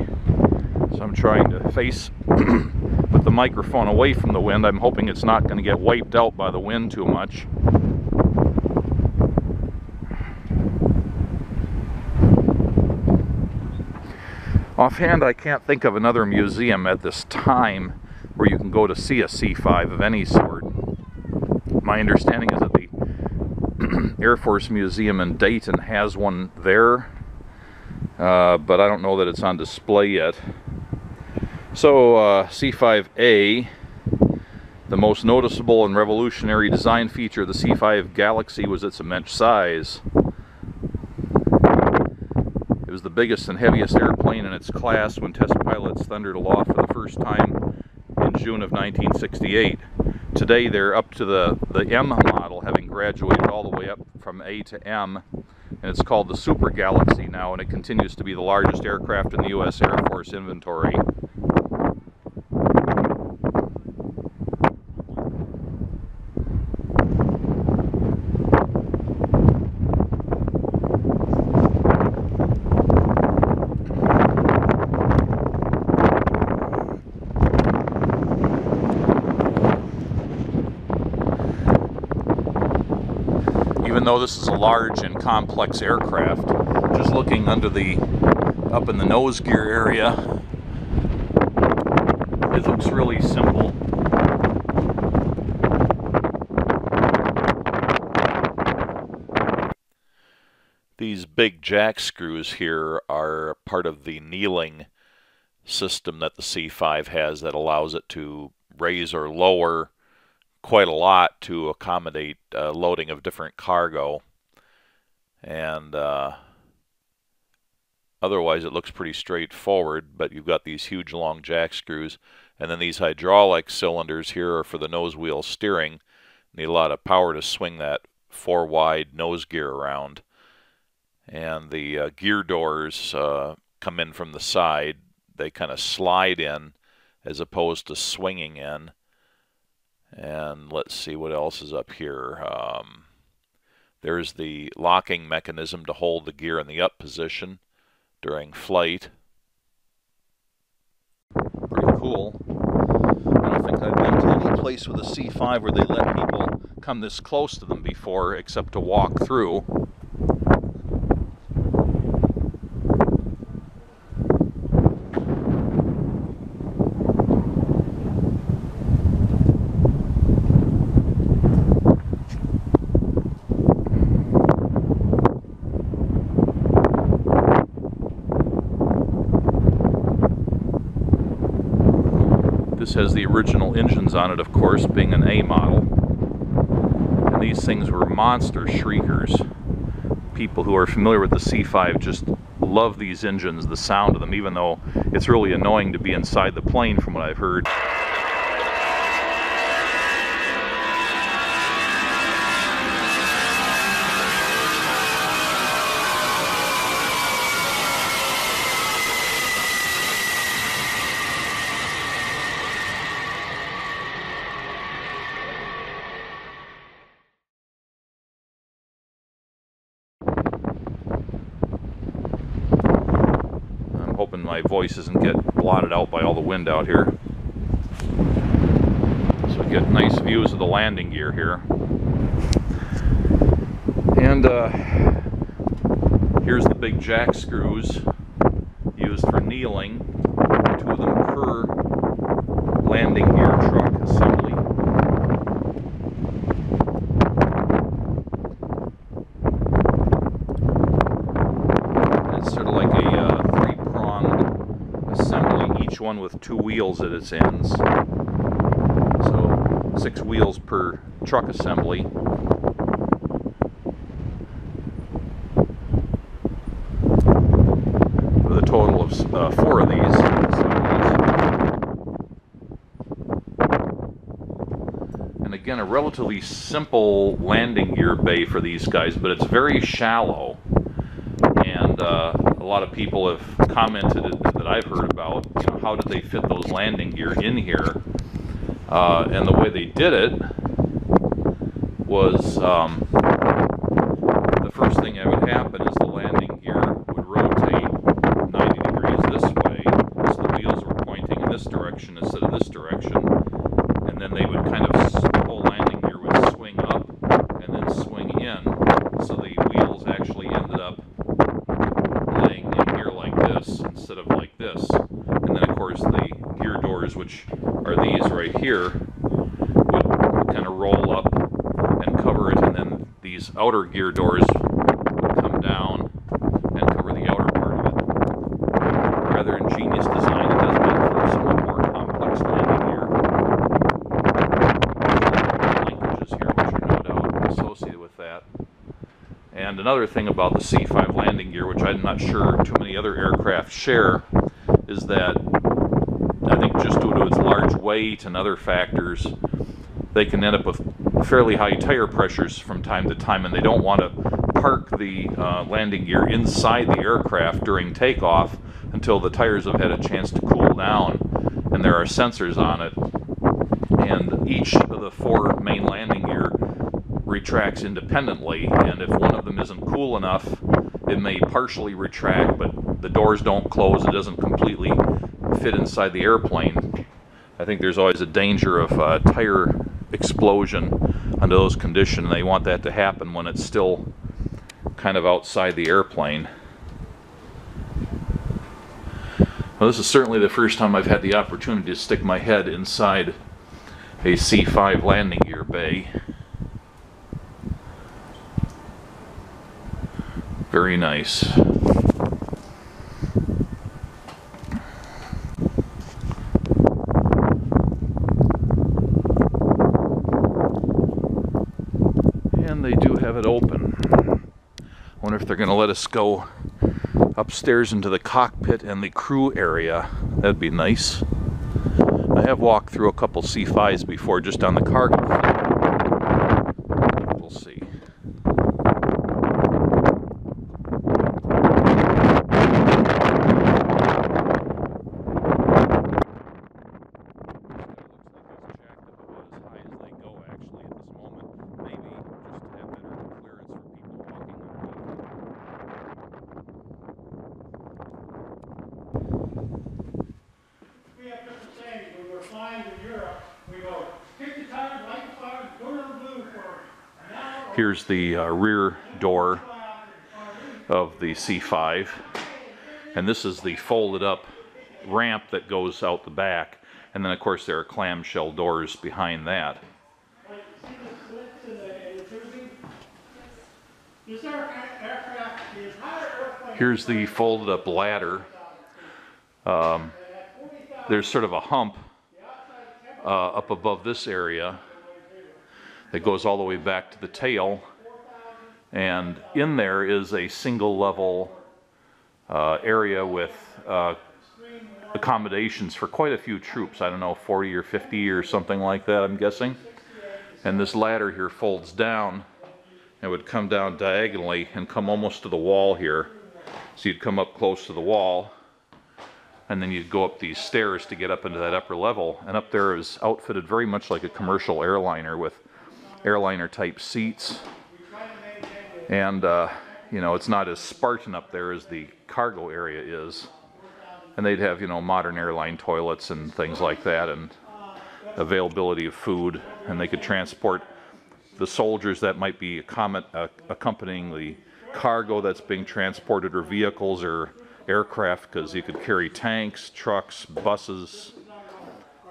so I'm trying to face put the microphone away from the wind. I'm hoping it's not going to get wiped out by the wind too much. Offhand, I can't think of another museum at this time where you can go to see a C five of any sort. My understanding is that the Air Force Museum in Dayton has one there, uh, but I don't know that it's on display yet. So uh, C five A, the most noticeable and revolutionary design feature of the C five Galaxy was its immense size. It was the biggest and heaviest airplane in its class when test pilots thundered aloft for the first time in June of nineteen sixty-eight. Today they're up to the, the M model, having graduated all the way up from A to M, and it's called the Super Galaxy now, and it continues to be the largest aircraft in the U S Air Force inventory. Even though this is a large and complex aircraft, just looking under the, up in the nose gear area, it looks really simple. These big jack screws here are part of the kneeling system that the C five has that allows it to raise or lower quite a lot to accommodate uh, loading of different cargo, and uh, otherwise it looks pretty straightforward, but you've got these huge long jack screws, and then these hydraulic cylinders here are for the nose wheel steering. Need a lot of power to swing that four wide nose gear around, and the uh, gear doors uh, come in from the side. They kind of slide in as opposed to swinging in. And let's see what else is up here. Um, there's the locking mechanism to hold the gear in the up position during flight. Pretty cool. I don't think I've been to any place with a C five where they let people come this close to them before, except to walk through. This has the original engines on it, of course, being an A model. And these things were monster shriekers. People who are familiar with the C five just love these engines, the sound of them, even though it's really annoying to be inside the plane from what I've heard. My voice doesn't get blotted out by all the wind out here. So I get nice views of the landing gear here. And uh, here's the big jack screws used for kneeling. Two of them per landing gear truck assembly. One with two wheels at its ends, so six wheels per truck assembly. With a total of uh, four of these assemblies. And again, a relatively simple landing gear bay for these guys, but it's very shallow, and uh, a lot of people have commented that I've heard about, you know, how did they fit those landing gear in here? Uh, and the way they did it was, um, the first thing that would happen is the landing gear would rotate ninety degrees this way, so the wheels were pointing in this direction instead of this direction, and then they would kind of, the whole landing gear would swing up and then swing in, so the wheels actually ended up instead of like this. And then of course the gear doors, which are these right here, would kind of roll up and cover it, and then these outer gear doors would come down and cover the outer part of it. Rather ingenious design. It does make for some of the more complex landing gear. Languages here, which are no doubt associated with that. And another thing about the C five landing gear, which I'm not sure too many other aircraft share, is that I think just due to its large weight and other factors, they can end up with fairly high tire pressures from time to time, and they don't want to park the uh, landing gear inside the aircraft during takeoff until the tires have had a chance to cool down, and there are sensors on it. And each of the four main landing gear retracts independently, and if one of them isn't cool enough, it may partially retract, but the doors don't close, it doesn't completely fit inside the airplane. I think there's always a danger of uh, tire explosion under those conditions, and they want that to happen when it's still kind of outside the airplane. Well, this is certainly the first time I've had the opportunity to stick my head inside a C five landing gear bay. Very nice. And they do have it open. I wonder if they're going to let us go upstairs into the cockpit and the crew area. That'd be nice. I have walked through a couple C fives before just on the cargo floor. We'll see. Here's the uh, rear door of the C five, and this is the folded up ramp that goes out the back, and then of course there are clamshell doors behind that. Here's the folded up ladder. Um, there's sort of a hump uh, up above this area that goes all the way back to the tail. And in there is a single level uh, area with uh, accommodations for quite a few troops. I don't know, forty or fifty or something like that, I'm guessing. And this ladder here folds down and would come down diagonally and come almost to the wall here. So you'd come up close to the wall, and then you'd go up these stairs to get up into that upper level. And up there is outfitted very much like a commercial airliner with airliner type seats. And uh, you know, it's not as Spartan up there as the cargo area is. And they'd have, you know, modern airline toilets and things like that, and availability of food, and they could transport the soldiers that might be accompanying the cargo that's being transported, or vehicles or aircraft, because you could carry tanks, trucks, buses,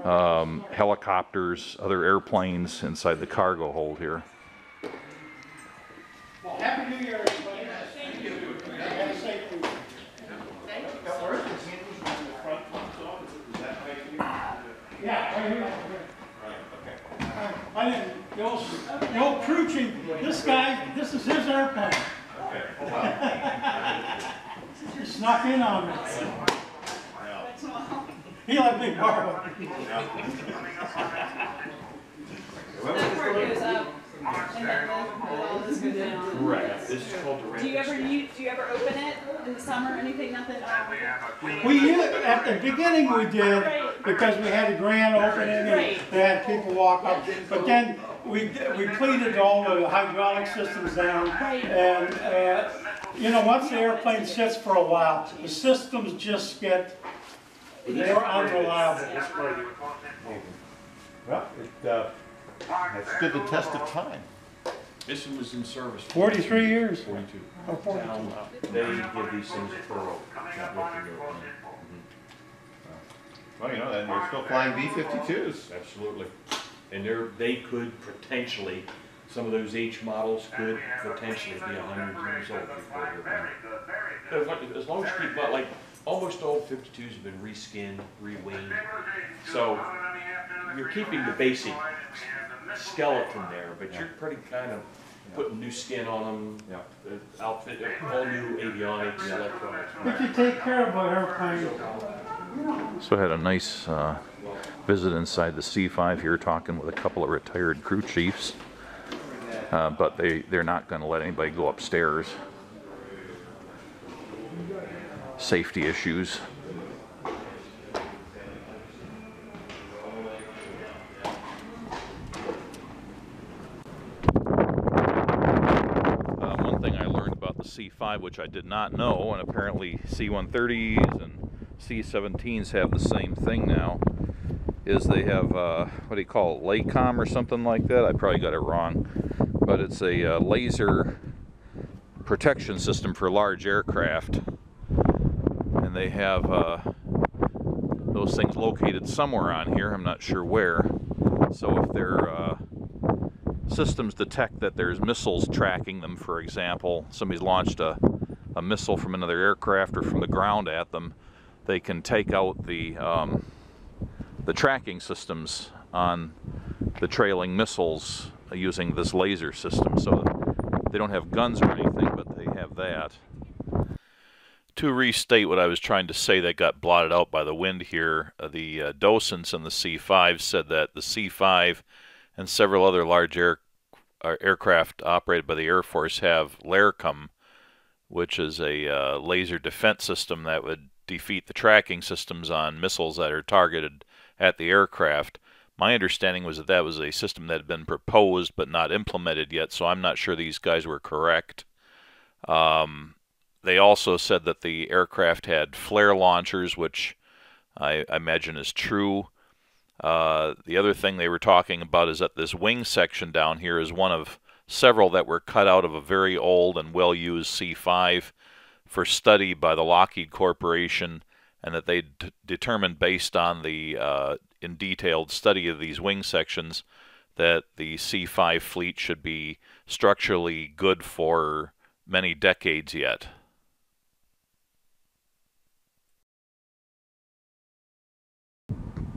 um, helicopters, other airplanes inside the cargo hold here. Well, Happy New Year. I didn't, the old, the old crew chief, this guy, this is his airplane. Okay. Oh, wow. He snuck in on me. He let me borrow it. That part goes up, and then all this goes down. Correct. This is called the ramp. Do you ever use, do you ever open it in the summer? Anything? Nothing? We used, at the beginning we did, because we had a grand opening and they had people walk up. But then we we cleated all the hydraulic systems down, and uh, you know, once the airplane sits for a while, the systems just get more unreliable. Well, it uh, stood the test of time. This was in service for forty-three years. forty-two. Oh, forty-two. Down, they give these things a furrow. Well, you know, and they're still flying B fifty-twos. Absolutely. And they're, they could potentially, some of those H models could potentially be one hundred years old before they're done. As long as you keep up, like, almost all fifty-twos have been reskinned, rewinged. So you're keeping the basic skeleton there, but yeah, you're pretty kind of putting new skin on them, yeah, uh, outfit, uh, all new avionics, yeah, electronics. But you take care of my airplane. So I had a nice uh, visit inside the C five here, talking with a couple of retired crew chiefs, uh, but they, they're not going to let anybody go upstairs. Safety issues. C five, which I did not know, and apparently C one thirties and C seventeens have the same thing now, is they have, uh, what do you call it, LACOM or something like that? I probably got it wrong, but it's a uh, laser protection system for large aircraft, and they have uh, those things located somewhere on here, I'm not sure where, so if they're uh, systems detect that there's missiles tracking them, for example, somebody's launched a, a missile from another aircraft or from the ground at them, they can take out the, um, the tracking systems on the trailing missiles using this laser system. So they don't have guns or anything, but they have that. To restate what I was trying to say that got blotted out by the wind here, the uh, docents in the C five said that the C five and several other large air, uh, aircraft operated by the Air Force have LARCOM, which is a uh, laser defense system that would defeat the tracking systems on missiles that are targeted at the aircraft. My understanding was that that was a system that had been proposed but not implemented yet, so I'm not sure these guys were correct. Um, they also said that the aircraft had flare launchers, which I, I imagine is true. Uh, the other thing they were talking about is that this wing section down here is one of several that were cut out of a very old and well-used C five for study by the Lockheed Corporation, and that they d determined based on the uh, in detailed study of these wing sections that the C five fleet should be structurally good for many decades yet.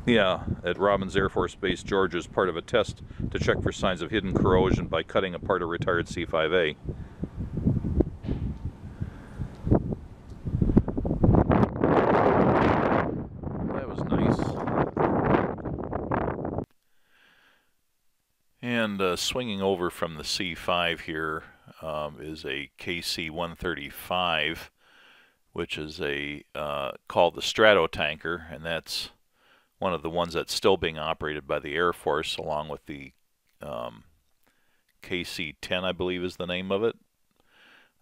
Yeah, at Robbins Air Force Base, Georgia, as part of a test to check for signs of hidden corrosion by cutting apart a retired C five A. That was nice. And uh, swinging over from the C five here um, is a K C one thirty-five, which is a uh, called the Stratotanker, and that's one of the ones that's still being operated by the Air Force, along with the um, K C ten, I believe is the name of it.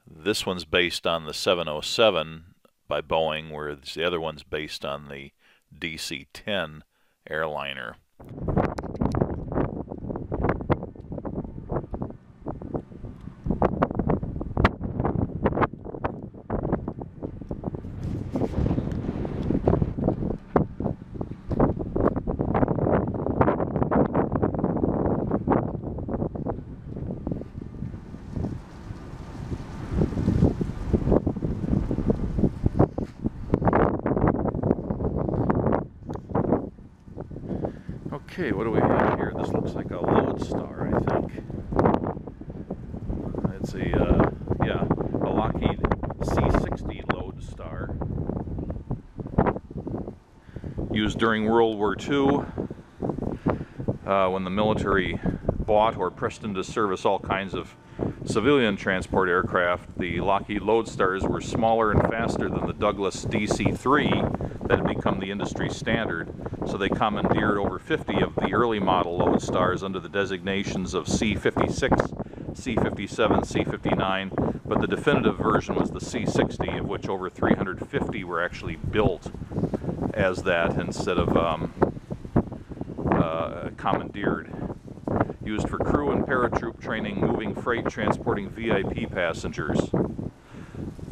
This one's based on the seven oh seven by Boeing, whereas the other one's based on the D C ten airliner. Okay, what do we have here? This looks like a Lodestar, I think. It's a, uh, yeah, a Lockheed C sixty Lodestar. Used during World War Two, uh, when the military bought or pressed into service all kinds of civilian transport aircraft. The Lockheed Lodestars were smaller and faster than the Douglas D C three that had become the industry standard. So they commandeered over fifty of the early model Lodestars under the designations of C fifty-six, C fifty-seven, C fifty-nine, but the definitive version was the C sixty, of which over three hundred fifty were actually built as that instead of um, uh, commandeered. Used for crew and paratroop training, moving freight, transporting V I P passengers.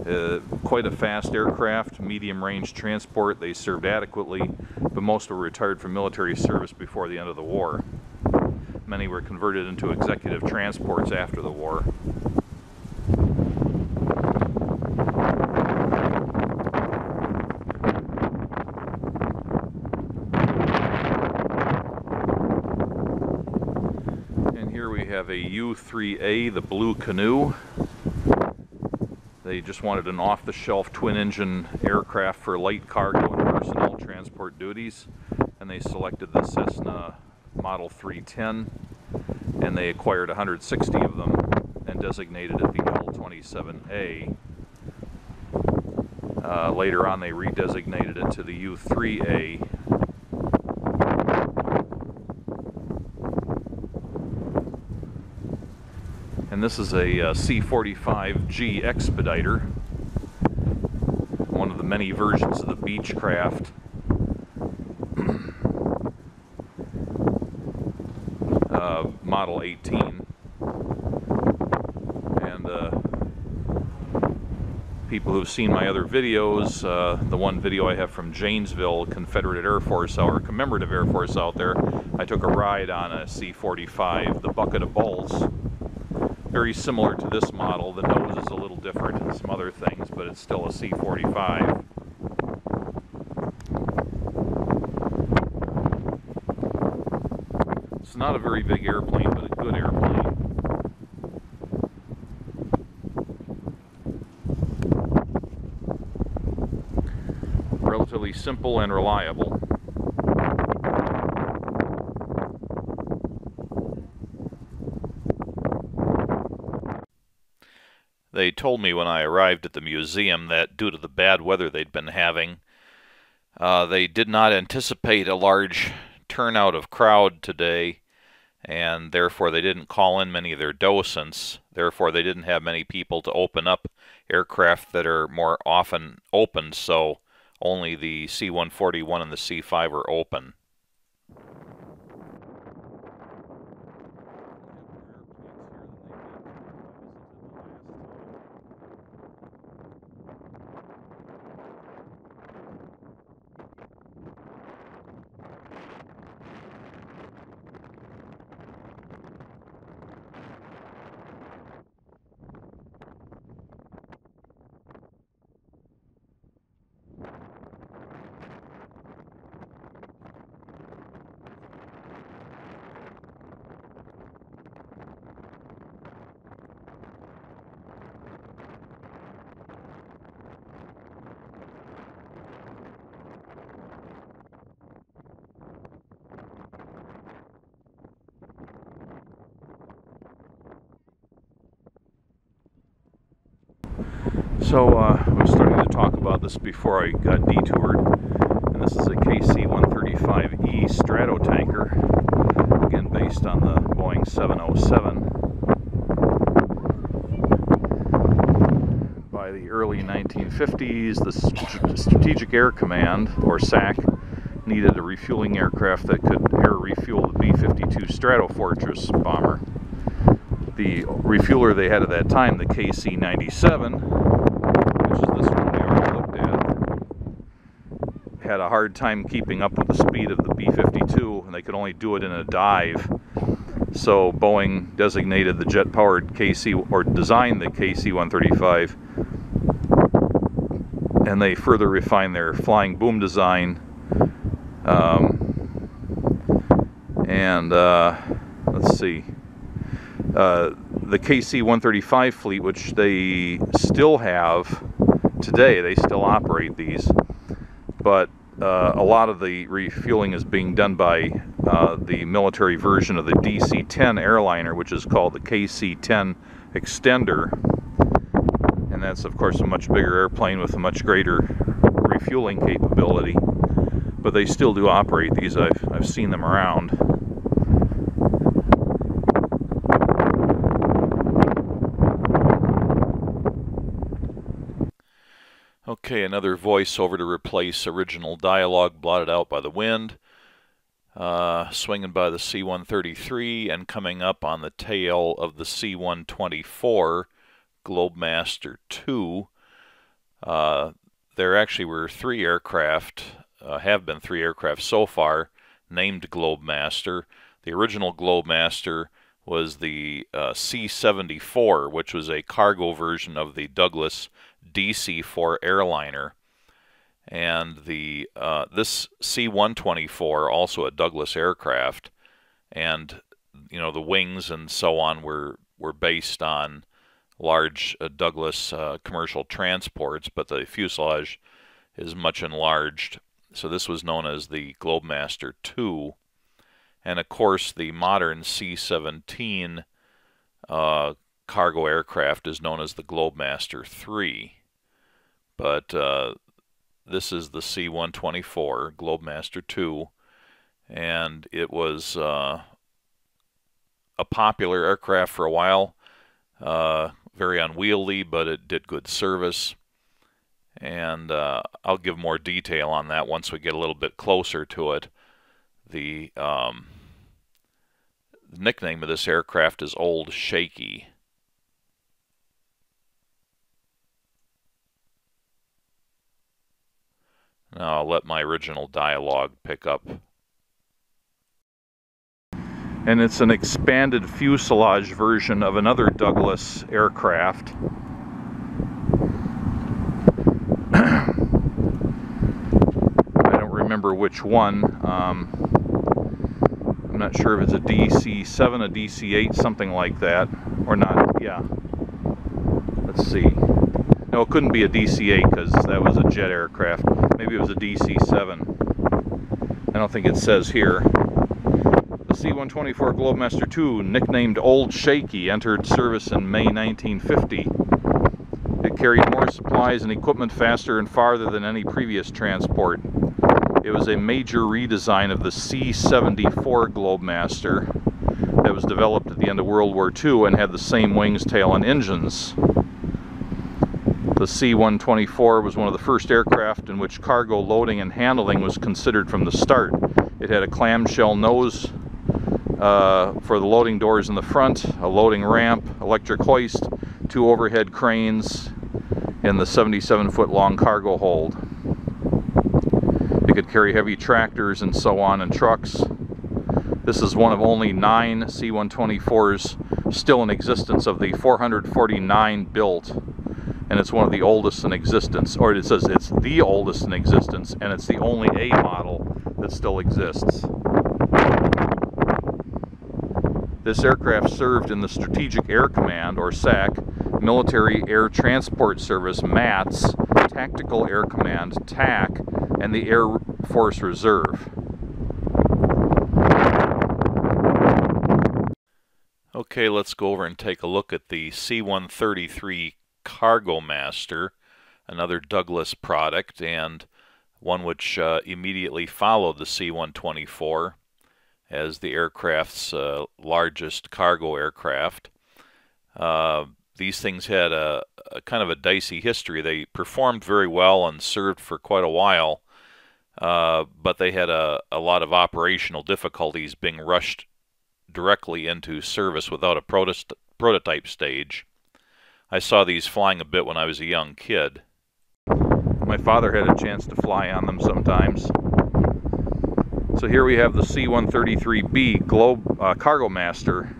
Uh, quite a fast aircraft, medium-range transport. They served adequately, but most were retired from military service before the end of the war. Many were converted into executive transports after the war. And here we have a U three A, the Blue Canoe. They just wanted an off-the-shelf twin-engine aircraft for light cargo and personnel transport duties, and they selected the Cessna Model three ten, and they acquired one hundred sixty of them and designated it the L twenty-seven A. Uh, later on, they redesignated it to the U three A. And this is a uh, C forty-five G Expediter, one of the many versions of the Beechcraft. uh, model eighteen. And uh, people who've seen my other videos, uh, the one video I have from Janesville, Confederate Air Force, or Commemorative Air Force out there, I took a ride on a C forty-five, the Bucket of Bolts. Very similar to this model. The nose is a little different and some other things, but it's still a C forty-five. It's not a very big airplane, but a good airplane. Relatively simple and reliable. They told me when I arrived at the museum that due to the bad weather they'd been having, uh, they did not anticipate a large turnout of crowd today, and therefore they didn't call in many of their docents. Therefore they didn't have many people to open up aircraft that are more often opened, so only the C one forty-one and the C five are open. So uh, I was starting to talk about this before I got detoured, and this is a K C one thirty-five E Stratotanker, again based on the Boeing seven oh seven. By the early nineteen fifties, the St Strategic Air Command, or S A C, needed a refueling aircraft that could air refuel the B fifty-two Stratofortress bomber. The refueler they had at that time, the K C ninety-seven, which is this one we already looked at, had a hard time keeping up with the speed of the B fifty-two, and they could only do it in a dive. So Boeing designated the jet-powered K C, or designed the K C one thirty-five, and they further refined their flying boom design. Um, and uh, let's see. Uh, the K C one thirty-five fleet, which they still have today, they still operate these, but uh, a lot of the refueling is being done by uh, the military version of the D C ten airliner, which is called the K C ten Extender, and that's of course a much bigger airplane with a much greater refueling capability, but they still do operate these. I've, I've seen them around. Okay, another voiceover to replace original dialogue blotted out by the wind. Uh, swinging by the C one thirty-three and coming up on the tail of the C one twenty-four, Globemaster two. Uh, there actually were three aircraft, uh, have been three aircraft so far, named Globemaster. The original Globemaster was the uh, C seventy-four, which was a cargo version of the Douglas D C four airliner, and the uh, this C one twenty-four, also a Douglas aircraft, and you know the wings and so on were were based on large uh, Douglas uh, commercial transports, but the fuselage is much enlarged. So this was known as the Globemaster two, and of course the modern C seventeen uh, cargo aircraft is known as the Globemaster three, but uh, this is the C one twenty-four Globemaster two, and it was uh, a popular aircraft for a while, uh, very unwieldy, but it did good service, and uh, I'll give more detail on that once we get a little bit closer to it. The, um, the nickname of this aircraft is Old Shaky. Now I'll let my original dialogue pick up. And it's an expanded fuselage version of another Douglas aircraft. I don't remember which one. Um, I'm not sure if it's a D C seven, a D C eight, something like that, or not. Yeah. Let's see. No, it couldn't be a D C eight because that was a jet aircraft. Maybe it was a D C seven. I don't think it says here. The C one twenty-four Globemaster two, nicknamed Old Shaky, entered service in May nineteen fifty. It carried more supplies and equipment faster and farther than any previous transport. It was a major redesign of the C seventy-four Globemaster that was developed at the end of World War two and had the same wings, tail, and engines. The C one twenty-four was one of the first aircraft in which cargo loading and handling was considered from the start. It had a clamshell nose uh, for the loading doors in the front, a loading ramp, electric hoist, two overhead cranes, and the seventy-seven foot long cargo hold. It could carry heavy tractors and so on and trucks. This is one of only nine C one twenty-fours still in existence of the four hundred forty-nine built. And it's one of the oldest in existence, or it says it's the oldest in existence, and it's the only A model that still exists. This aircraft served in the Strategic Air Command, or S A C, Military Air Transport Service, MATS, Tactical Air Command, TAC, and the Air Force Reserve. Okay, let's go over and take a look at the C one thirty-three Cargo Master, another Douglas product, and one which uh, immediately followed the C one twenty-four as the aircraft's uh, largest cargo aircraft. Uh, these things had a, a kind of a dicey history. They performed very well and served for quite a while, uh, but they had a, a lot of operational difficulties, being rushed directly into service without a proto- prototype stage. I saw these flying a bit when I was a young kid. My father had a chance to fly on them sometimes. So here we have the C one thirty-three B Globe uh, Cargo Master.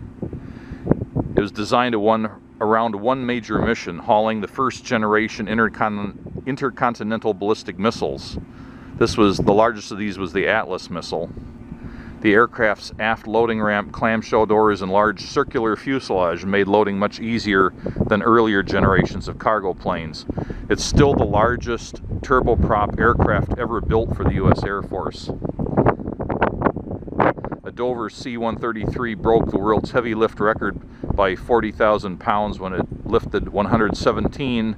It was designed to one, around one major mission, hauling the first generation intercon intercontinental ballistic missiles. This was, the largest of these was the Atlas missile. The aircraft's aft loading ramp, clamshell doors, and large circular fuselage made loading much easier than earlier generations of cargo planes. It's still the largest turboprop aircraft ever built for the U S Air Force. A Dover C one thirty-three broke the world's heavy lift record by forty thousand pounds when it lifted one hundred seventeen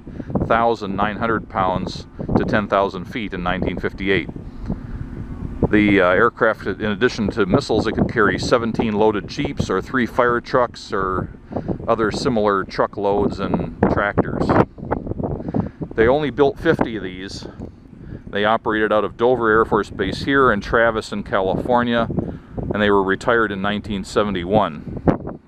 thousand nine hundred pounds to ten thousand feet in nineteen fifty-eight. The uh, aircraft, in addition to missiles, it could carry seventeen loaded jeeps or three fire trucks or other similar truckloads and tractors. They only built fifty of these. They operated out of Dover Air Force Base here and Travis in California, and they were retired in nineteen seventy-one.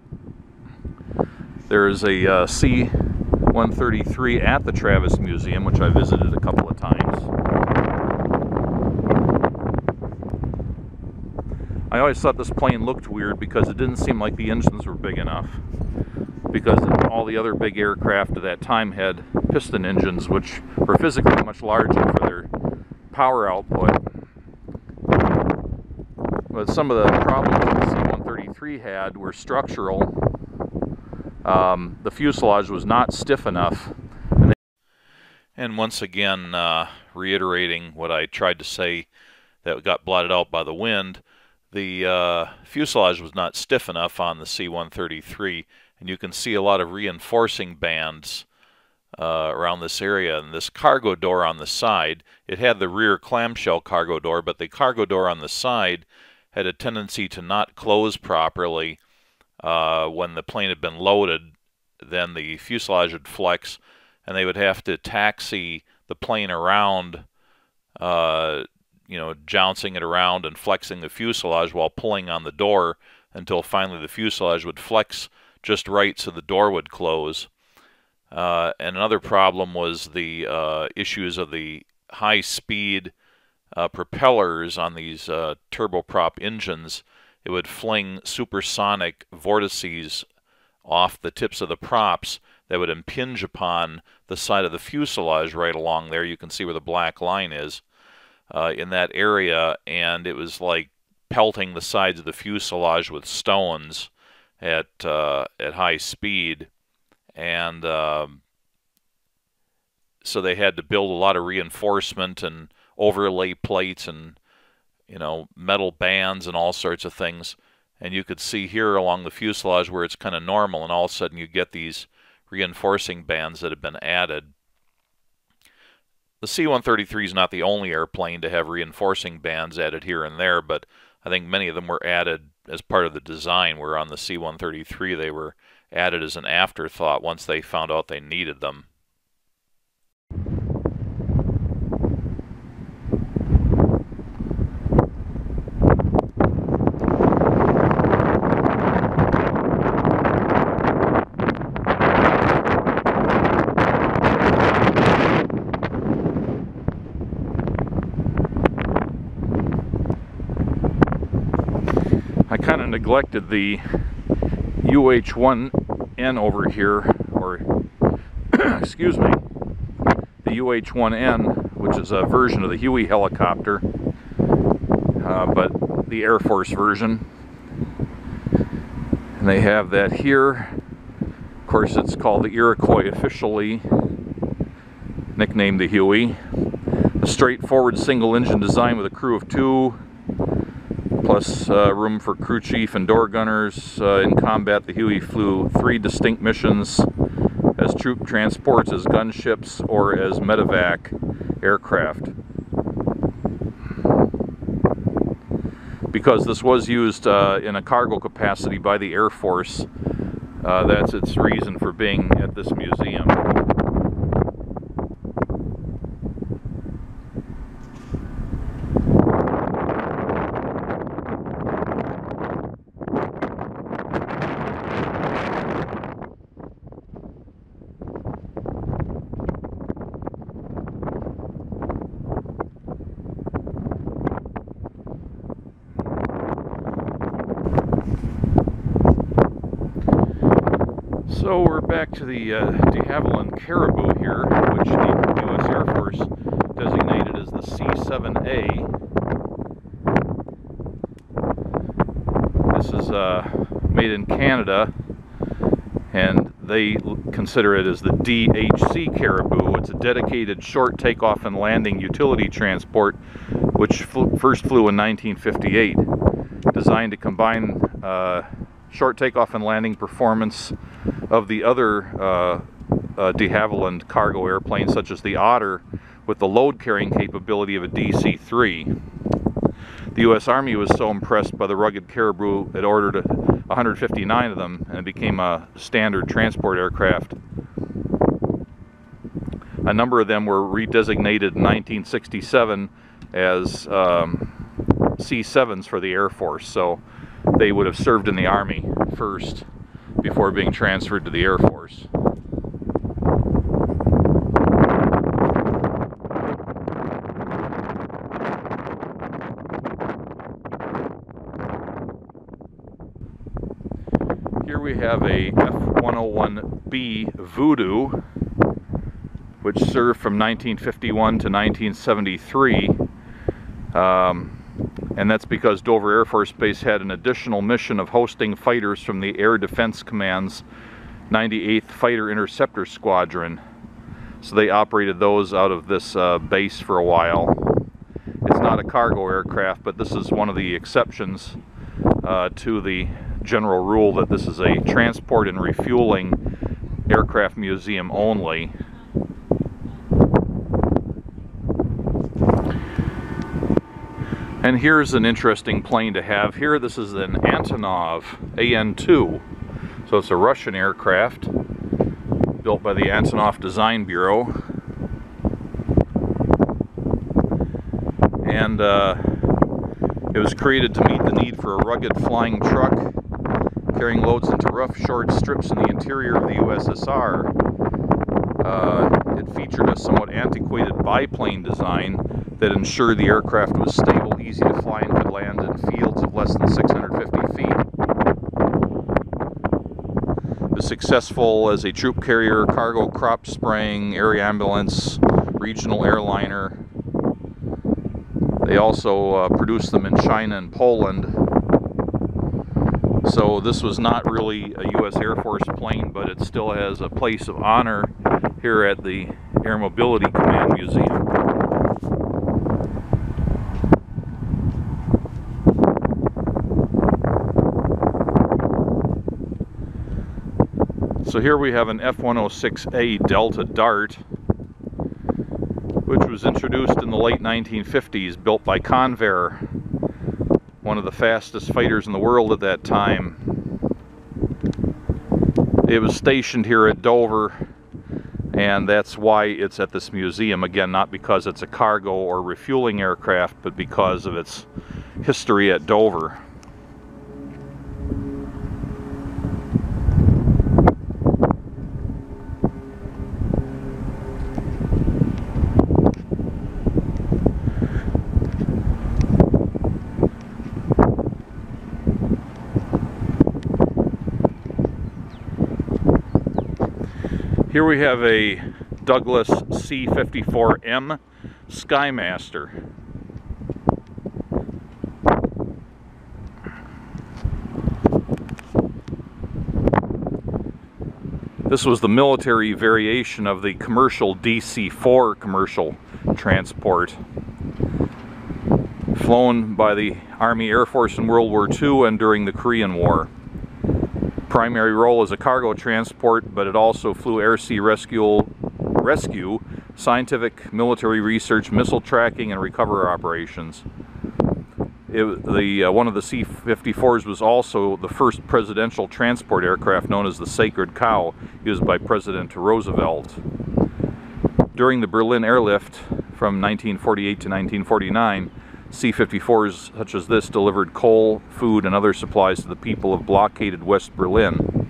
There is a uh, C one thirty-three at the Travis Museum, which I visited a couple of times. I always thought this plane looked weird because it didn't seem like the engines were big enough, because all the other big aircraft at that time had piston engines, which were physically much larger for their power output. But some of the problems the C one thirty-three had were structural. Um, the fuselage was not stiff enough. And, and once again, uh, reiterating what I tried to say that got blotted out by the wind, the uh, fuselage was not stiff enough on the C one thirty-three, and you can see a lot of reinforcing bands uh, around this area. And this cargo door on the side, it had the rear clamshell cargo door, but the cargo door on the side had a tendency to not close properly uh, when the plane had been loaded. Then the fuselage would flex, and they would have to taxi the plane around, uh, you know, jouncing it around and flexing the fuselage while pulling on the door until finally the fuselage would flex just right so the door would close. Uh, and another problem was the uh, issues of the high-speed uh, propellers on these uh, turboprop engines. It would fling supersonic vortices off the tips of the props that would impinge upon the side of the fuselage right along there. You can see where the black line is. Uh, in that area, and it was like pelting the sides of the fuselage with stones at uh, at high speed, and um, so they had to build a lot of reinforcement and overlay plates and, you know, metal bands and all sorts of things. And you could see here along the fuselage where it's kind of normal, and all of a sudden you get these reinforcing bands that have been added. The C one thirty-three is not the only airplane to have reinforcing bands added here and there, but I think many of them were added as part of the design, where on the C one thirty-three they were added as an afterthought once they found out they needed them. I kind of neglected the U H one N over here, or excuse me, the U H one N, which is a version of the Huey helicopter, uh, but the Air Force version. And they have that here. Of course, it's called the Iroquois officially, nicknamed the Huey. A straightforward single-engine design with a crew of two, plus uh, room for crew chief and door gunners. Uh, in combat, the Huey flew three distinct missions as troop transports, as gunships, or as medevac aircraft. Because this was used uh, in a cargo capacity by the Air Force, uh, that's its reason for being at this museum. So we're back to the uh, De Havilland Caribou here, which the U S Air Force designated as the C seven A. This is uh, made in Canada, and they consider it as the D H C Caribou. It's a dedicated short takeoff and landing utility transport, which fl- first flew in nineteen fifty-eight, designed to combine uh, short takeoff and landing performance of the other uh, uh, de Havilland cargo airplanes, such as the Otter, with the load-carrying capability of a D C three. The U S Army was so impressed by the rugged Caribou, it ordered one hundred fifty-nine of them, and it became a standard transport aircraft. A number of them were redesignated in nineteen sixty-seven as um, C sevens for the Air Force, so they would have served in the Army first before being transferred to the Air Force. Here we have a F one oh one B Voodoo, which served from nineteen fifty-one to nineteen seventy-three. Um, And that's because Dover Air Force Base had an additional mission of hosting fighters from the Air Defense Command's ninety-eighth Fighter Interceptor Squadron. So they operated those out of this uh, base for a while. It's not a cargo aircraft, but this is one of the exceptions uh, to the general rule that this is a transport and refueling aircraft museum only. And here's an interesting plane to have here. This is an Antonov A N two. So it's a Russian aircraft built by the Antonov Design Bureau. And uh, it was created to meet the need for a rugged flying truck carrying loads into rough, short strips in the interior of the U S S R. Uh, it featured a somewhat antiquated biplane design that ensured the aircraft was stable, easy to fly, and could land in fields of less than six hundred fifty feet. It was successful as a troop carrier, cargo crop spraying, air ambulance, regional airliner. They also uh, produced them in China and Poland. So this was not really a U S Air Force plane, but it still has a place of honor here at the Air Mobility Command Museum. So here we have an F one oh six A Delta Dart, which was introduced in the late nineteen fifties, built by Convair, one of the fastest fighters in the world at that time. It was stationed here at Dover, and that's why it's at this museum. Again, not because it's a cargo or refueling aircraft, but because of its history at Dover. Here we have a Douglas C fifty-four M Skymaster. This was the military variation of the commercial D C four commercial transport. Flown by the Army Air Force in World War Two and during the Korean War. primary role as a cargo transport, but it also flew air-sea rescue, rescue, scientific, military research, missile tracking, and recovery operations. It, the, uh, one of the C fifty-fours was also the first presidential transport aircraft, known as the Sacred Cow, used by President Roosevelt. During the Berlin Airlift from nineteen forty-eight to nineteen forty-nine, C fifty-fours such as this delivered coal, food, and other supplies to the people of blockaded West Berlin.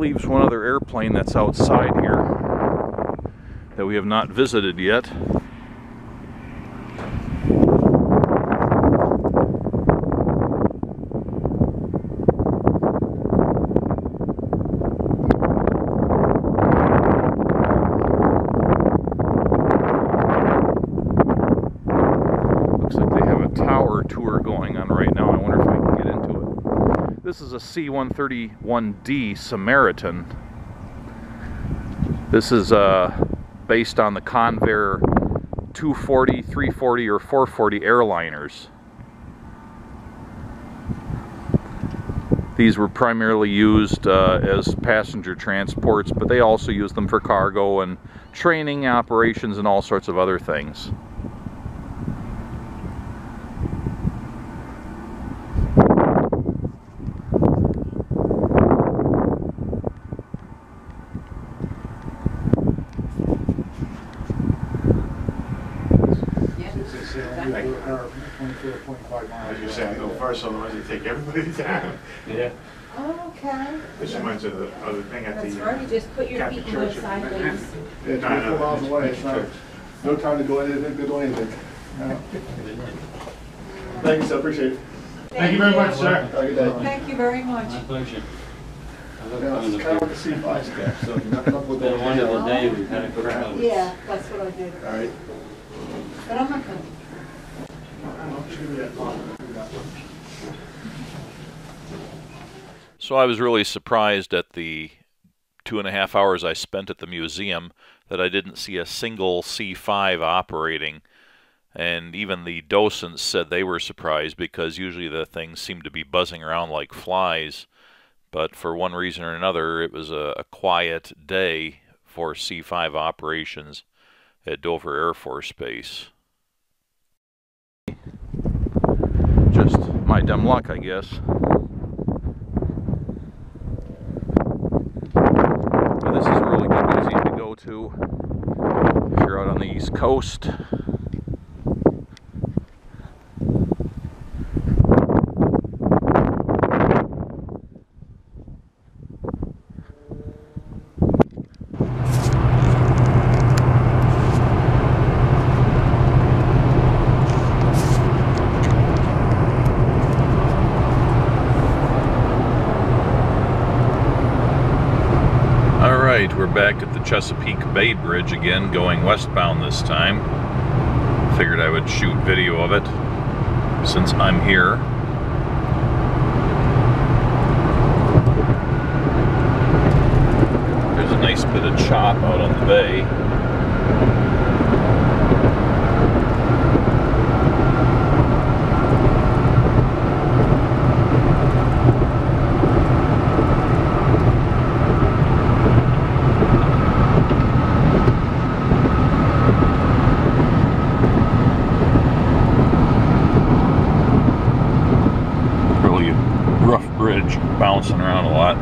Leaves one other airplane that's outside here that we have not visited yet. Looks like they have a tower tour going on right now. I wonder if I can get into it. This is a C one thirty-one D Samaritan. This is uh, based on the Convair two forty, three forty, or four forty airliners. These were primarily used uh, as passenger transports, but they also used them for cargo and training operations and all sorts of other things. Take everybody down. Yeah. Oh, okay. This reminds me of the other thing at That's the. That's right. You just put your feet in sideways. Yeah, no, no, miles away. It's not, no time to go anything. Go anything. No. Thank you, sir. Appreciate it. Thank, Thank you very you. much, sir. Have a good day. Thank you very much. My pleasure. Now, it's kind of a sea ice cap, so you're not up with that one of the day. We've had a crowd. Yeah, that's what I did. All right. But I'm not coming. So I was really surprised at the two and a half hours I spent at the museum that I didn't see a single C five operating. And even the docents said they were surprised because usually the things seem to be buzzing around like flies. But for one reason or another, it was a, a quiet day for C five operations at Dover Air Force Base. Just my dumb luck, I guess. To if you're out on the East Coast. We're back at the Chesapeake Bay Bridge again, going westbound this time. Figured I would shoot video of it since I'm here. There's a nice bit of chop out on the bay. Bouncing around a lot.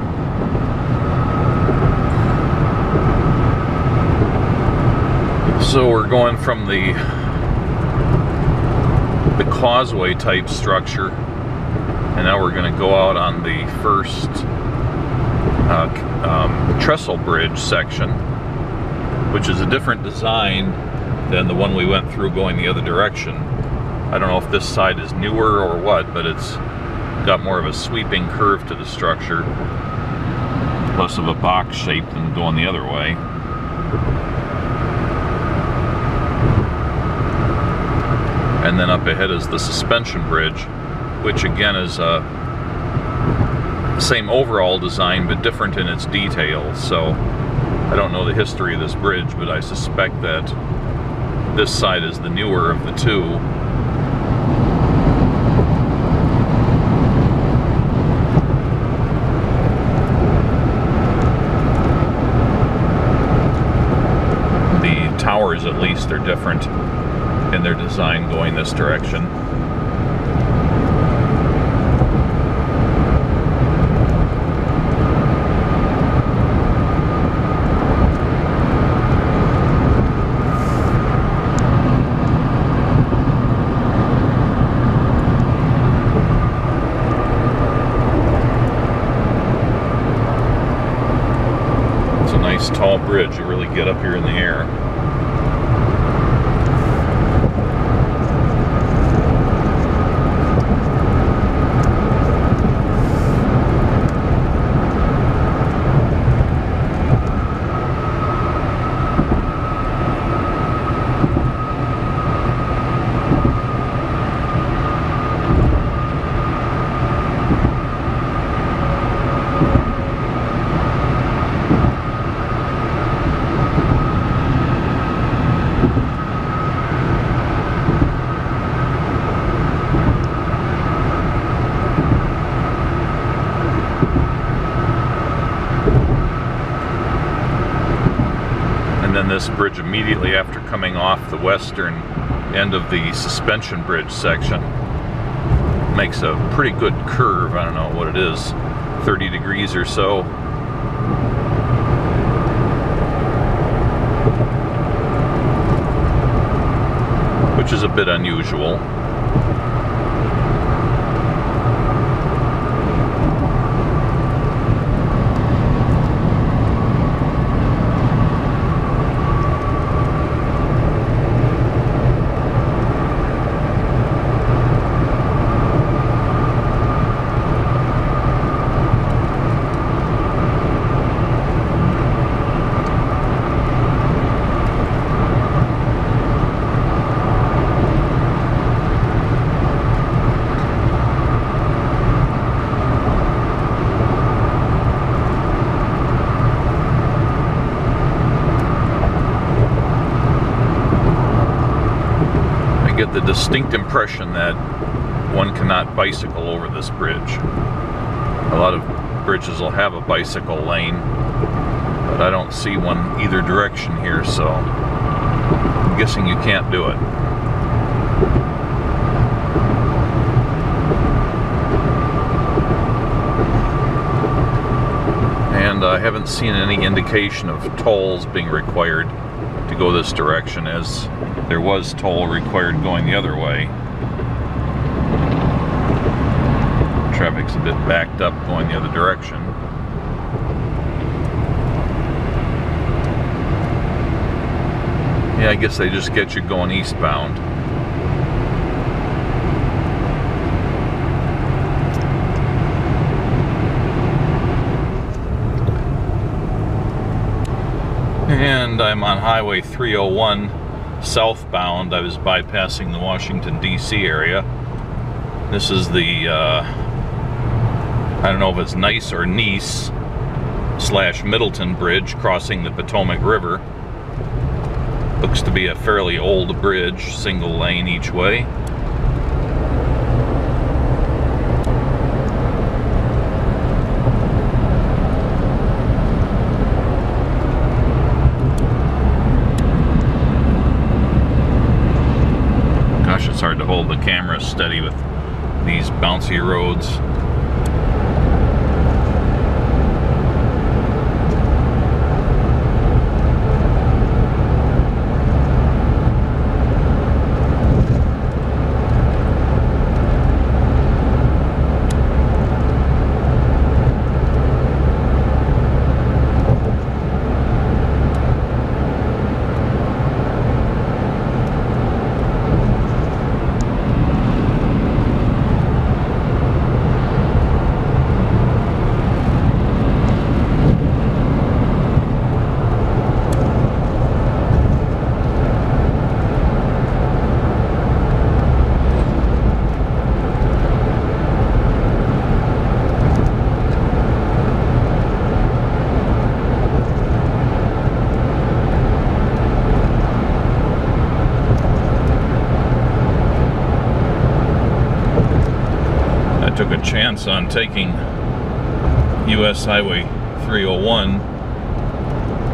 So we're going from the the causeway type structure, and now we're going to go out on the first uh, um, trestle bridge section, which is a different design than the one we went through going the other direction. I don't know if this side is newer or what, but it's got more of a sweeping curve to the structure, less of a box shape than going the other way. and then up ahead is the suspension bridge, which again is uh, the same overall design but different in its details. So I don't know the history of this bridge, but I suspect that this side is the newer of the two. The towers at least are different in their design going this direction. Tall bridge, you really get up here in the air. This bridge immediately after coming off the western end of the suspension bridge section makes a pretty good curve. I don't know what it is, thirty degrees or so. Which is a bit unusual. The distinct impression that one cannot bicycle over this bridge. A lot of bridges will have a bicycle lane, but I don't see one either direction here, so I'm guessing you can't do it. And I haven't seen any indication of tolls being required to go this direction, as there was toll required going the other way. Traffic's a bit backed up going the other direction. Yeah, I guess they just get you going eastbound. And I'm on Highway three oh one. Southbound, I was bypassing the Washington D C area. This is the uh, I don't know if it's Nice or Nice slash Middleton Bridge crossing the Potomac River. Looks to be a fairly old bridge, single lane each way. The camera steady with these bouncy roads. took a chance on taking U S Highway three oh one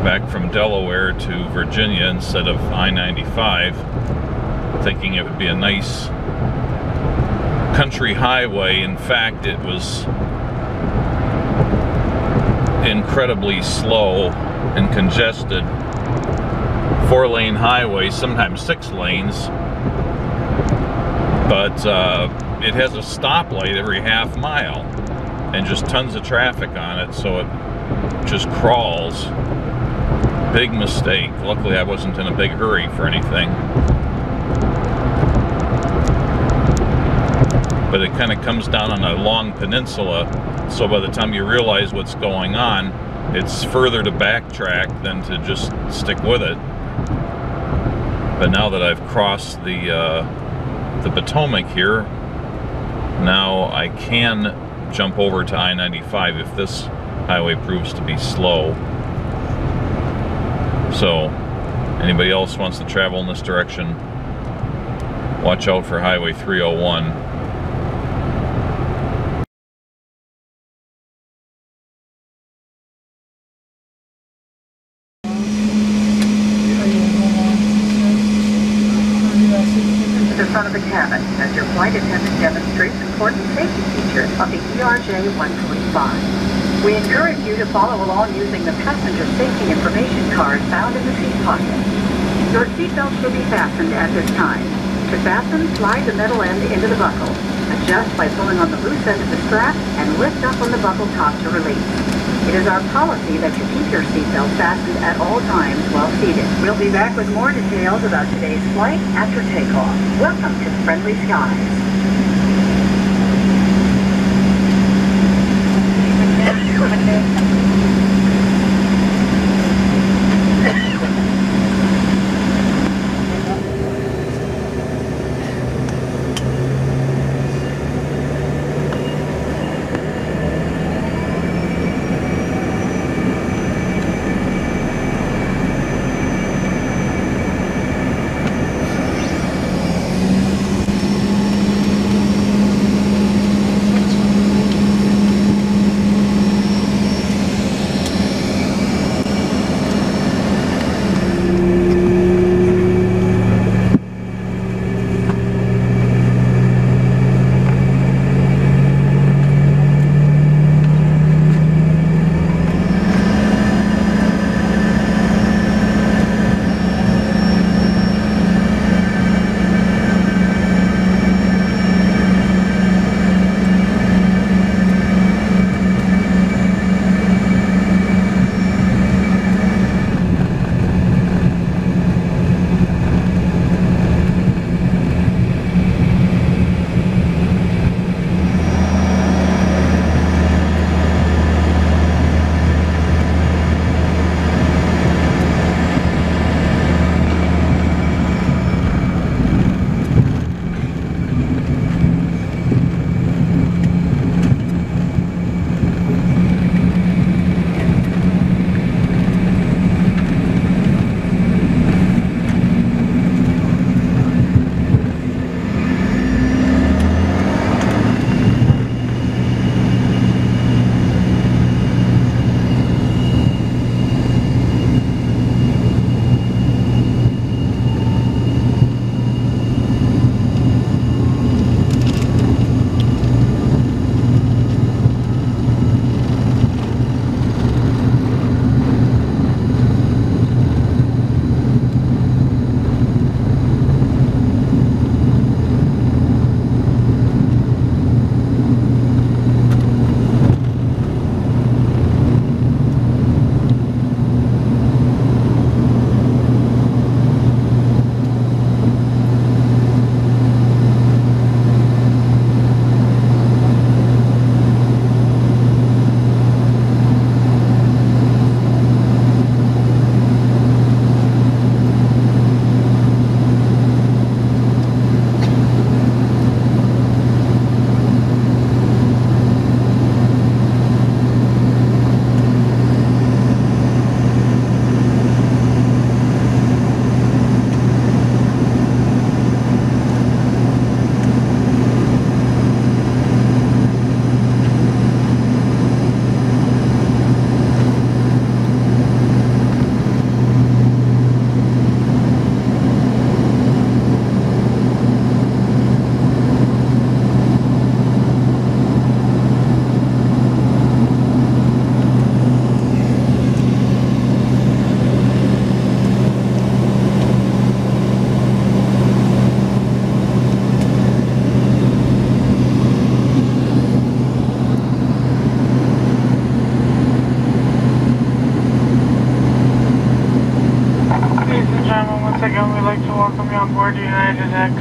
back from Delaware to Virginia instead of I ninety-five, thinking it would be a nice country highway. In fact, it was incredibly slow and congested, four-lane highway, sometimes six lanes, but uh, it has a stoplight every half mile and just tons of traffic on it, so it just crawls. Big mistake. Luckily I wasn't in a big hurry for anything, but it kind of comes down on a long peninsula, so by the time you realize what's going on, it's further to backtrack than to just stick with it. But now that I've crossed the uh, the Potomac here, now I can jump over to I ninety-five if this highway proves to be slow. So anybody else wants to travel in this direction, watch out for Highway three oh one. one twenty-five. We encourage you to follow along using the passenger safety information card found in the seat pocket. Your seatbelt should be fastened at this time. To fasten, slide the metal end into the buckle. Adjust by pulling on the loose end of the strap and lift up on the buckle top to release. It is our policy that you keep your seatbelt fastened at all times while seated. We'll be back with more details about today's flight after takeoff. Welcome to Friendly Skies.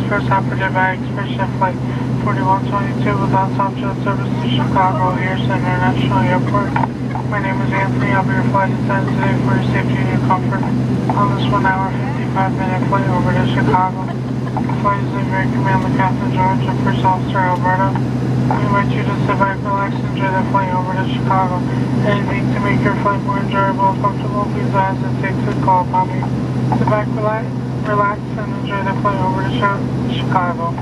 first operative I Expedition Flight forty-one twenty-two with lots of optional service to Chicago Pearson International Airport. My name is Anthony. I'll be your flight attendant today for your safety and your comfort on this one hour fifty-five minute flight over to Chicago. The flight is in Air Command Captain George and First Officer Alberto. We invite you to sit back, relax, and enjoy the flight over to Chicago. Anything to make your flight more enjoyable and comfortable, please ask and take a call upon me. Sit back, relax, relax, and enjoy the flight over to Chicago.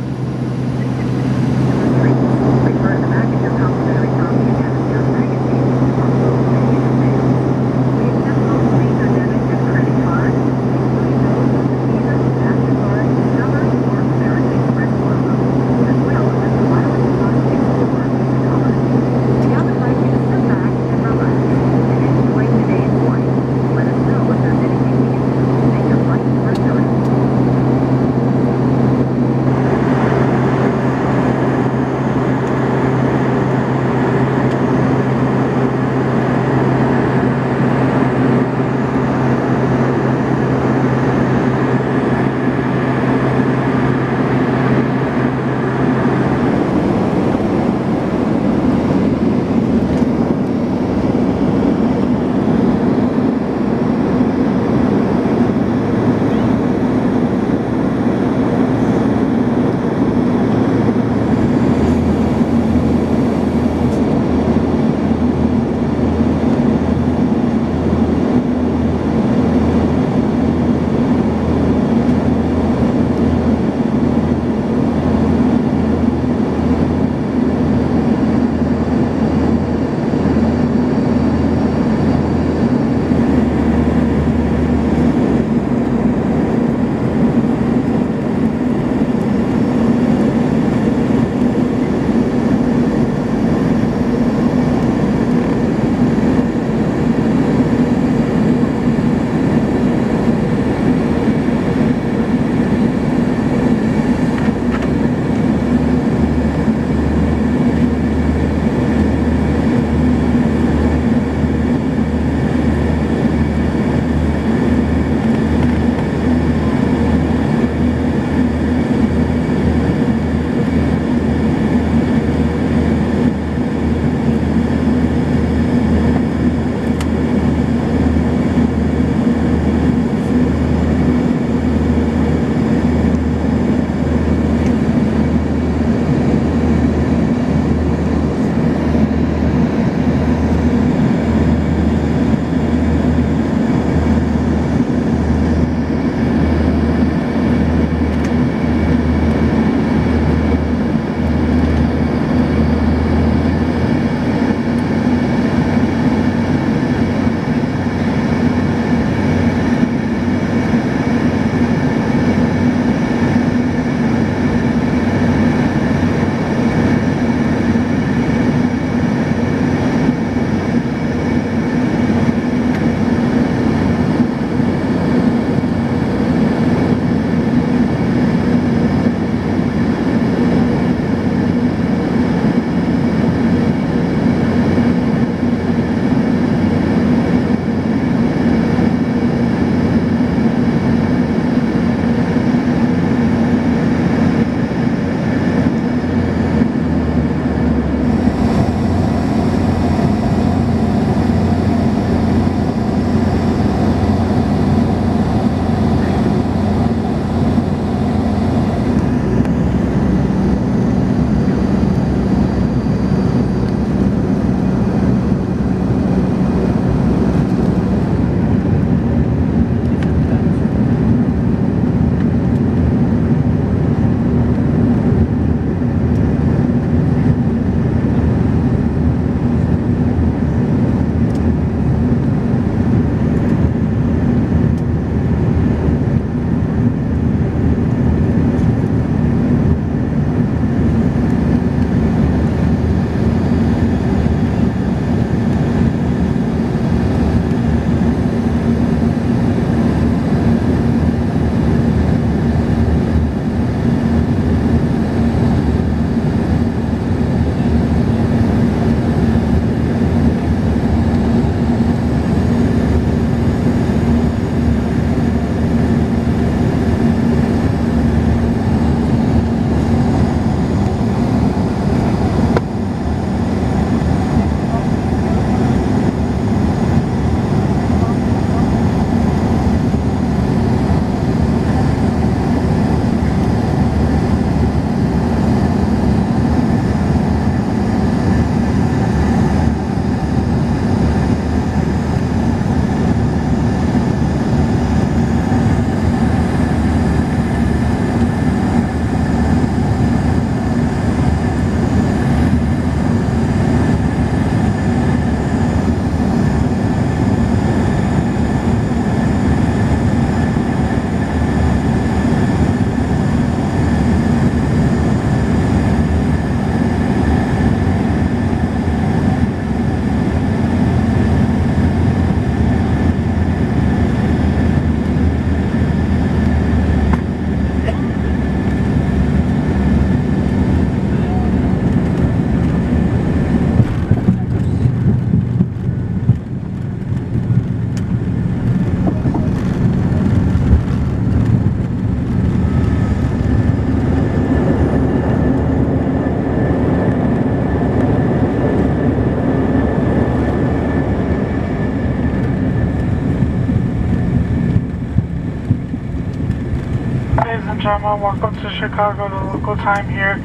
everyone, welcome to Chicago. The local time here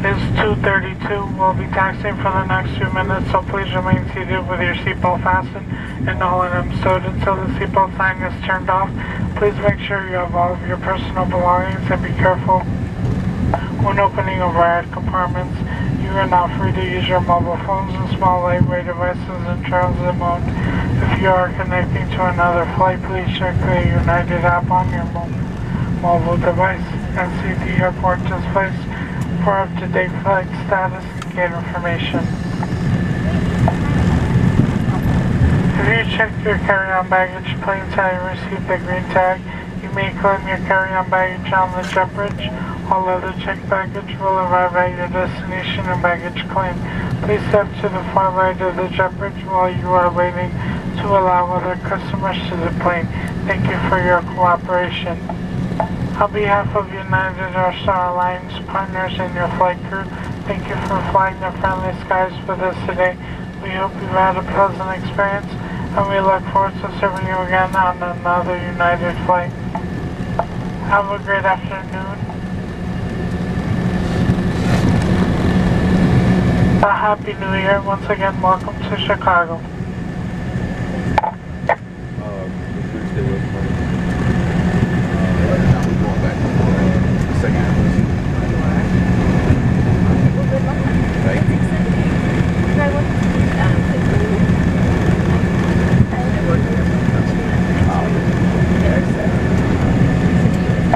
is two thirty-two. We'll be taxiing for the next few minutes, so please remain seated with your seatbelt fastened and all of them stowed until the seatbelt sign is turned off. Please make sure you have all of your personal belongings and be careful when opening overhead compartments. You are now free to use your mobile phones and small lightweight devices in transit mode. If you are connecting to another flight, please check the United app on your mobile device and see the airport displays for up-to-date flight status and gate information. If you check your carry-on baggage claim tag and receive the green tag, you may claim your carry-on baggage on the jet bridge. All other checked baggage will arrive at your destination and baggage claim. Please step to the far right of the jet bridge while you are waiting to allow other customers to the plane. Thank you for your cooperation. On behalf of United, our Star Alliance partners, and your flight crew, thank you for flying the friendly skies with us today. We hope you had a pleasant experience, and we look forward to serving you again on another United flight. Have a great afternoon. A Happy New Year. Once again, welcome to Chicago.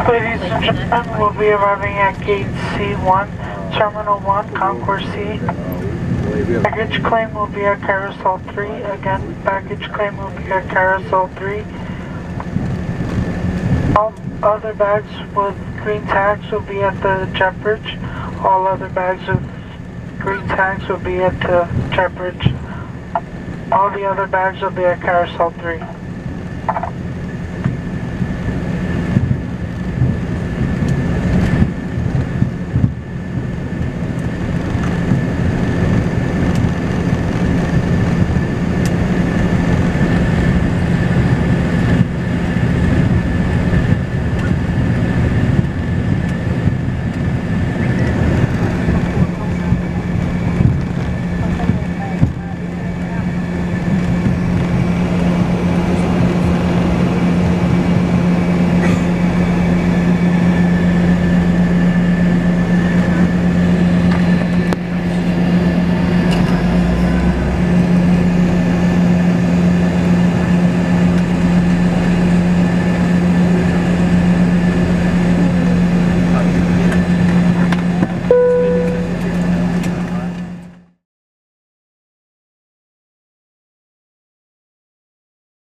Ladies and gentlemen, we'll be arriving at Gate C one. Terminal one, Concourse C. Baggage claim will be at Carousel three. Again, baggage claim will be at Carousel three. All other bags with green tags will be at the jet bridge. All other bags with green tags will be at the jet bridge. All the other bags will be at Carousel three.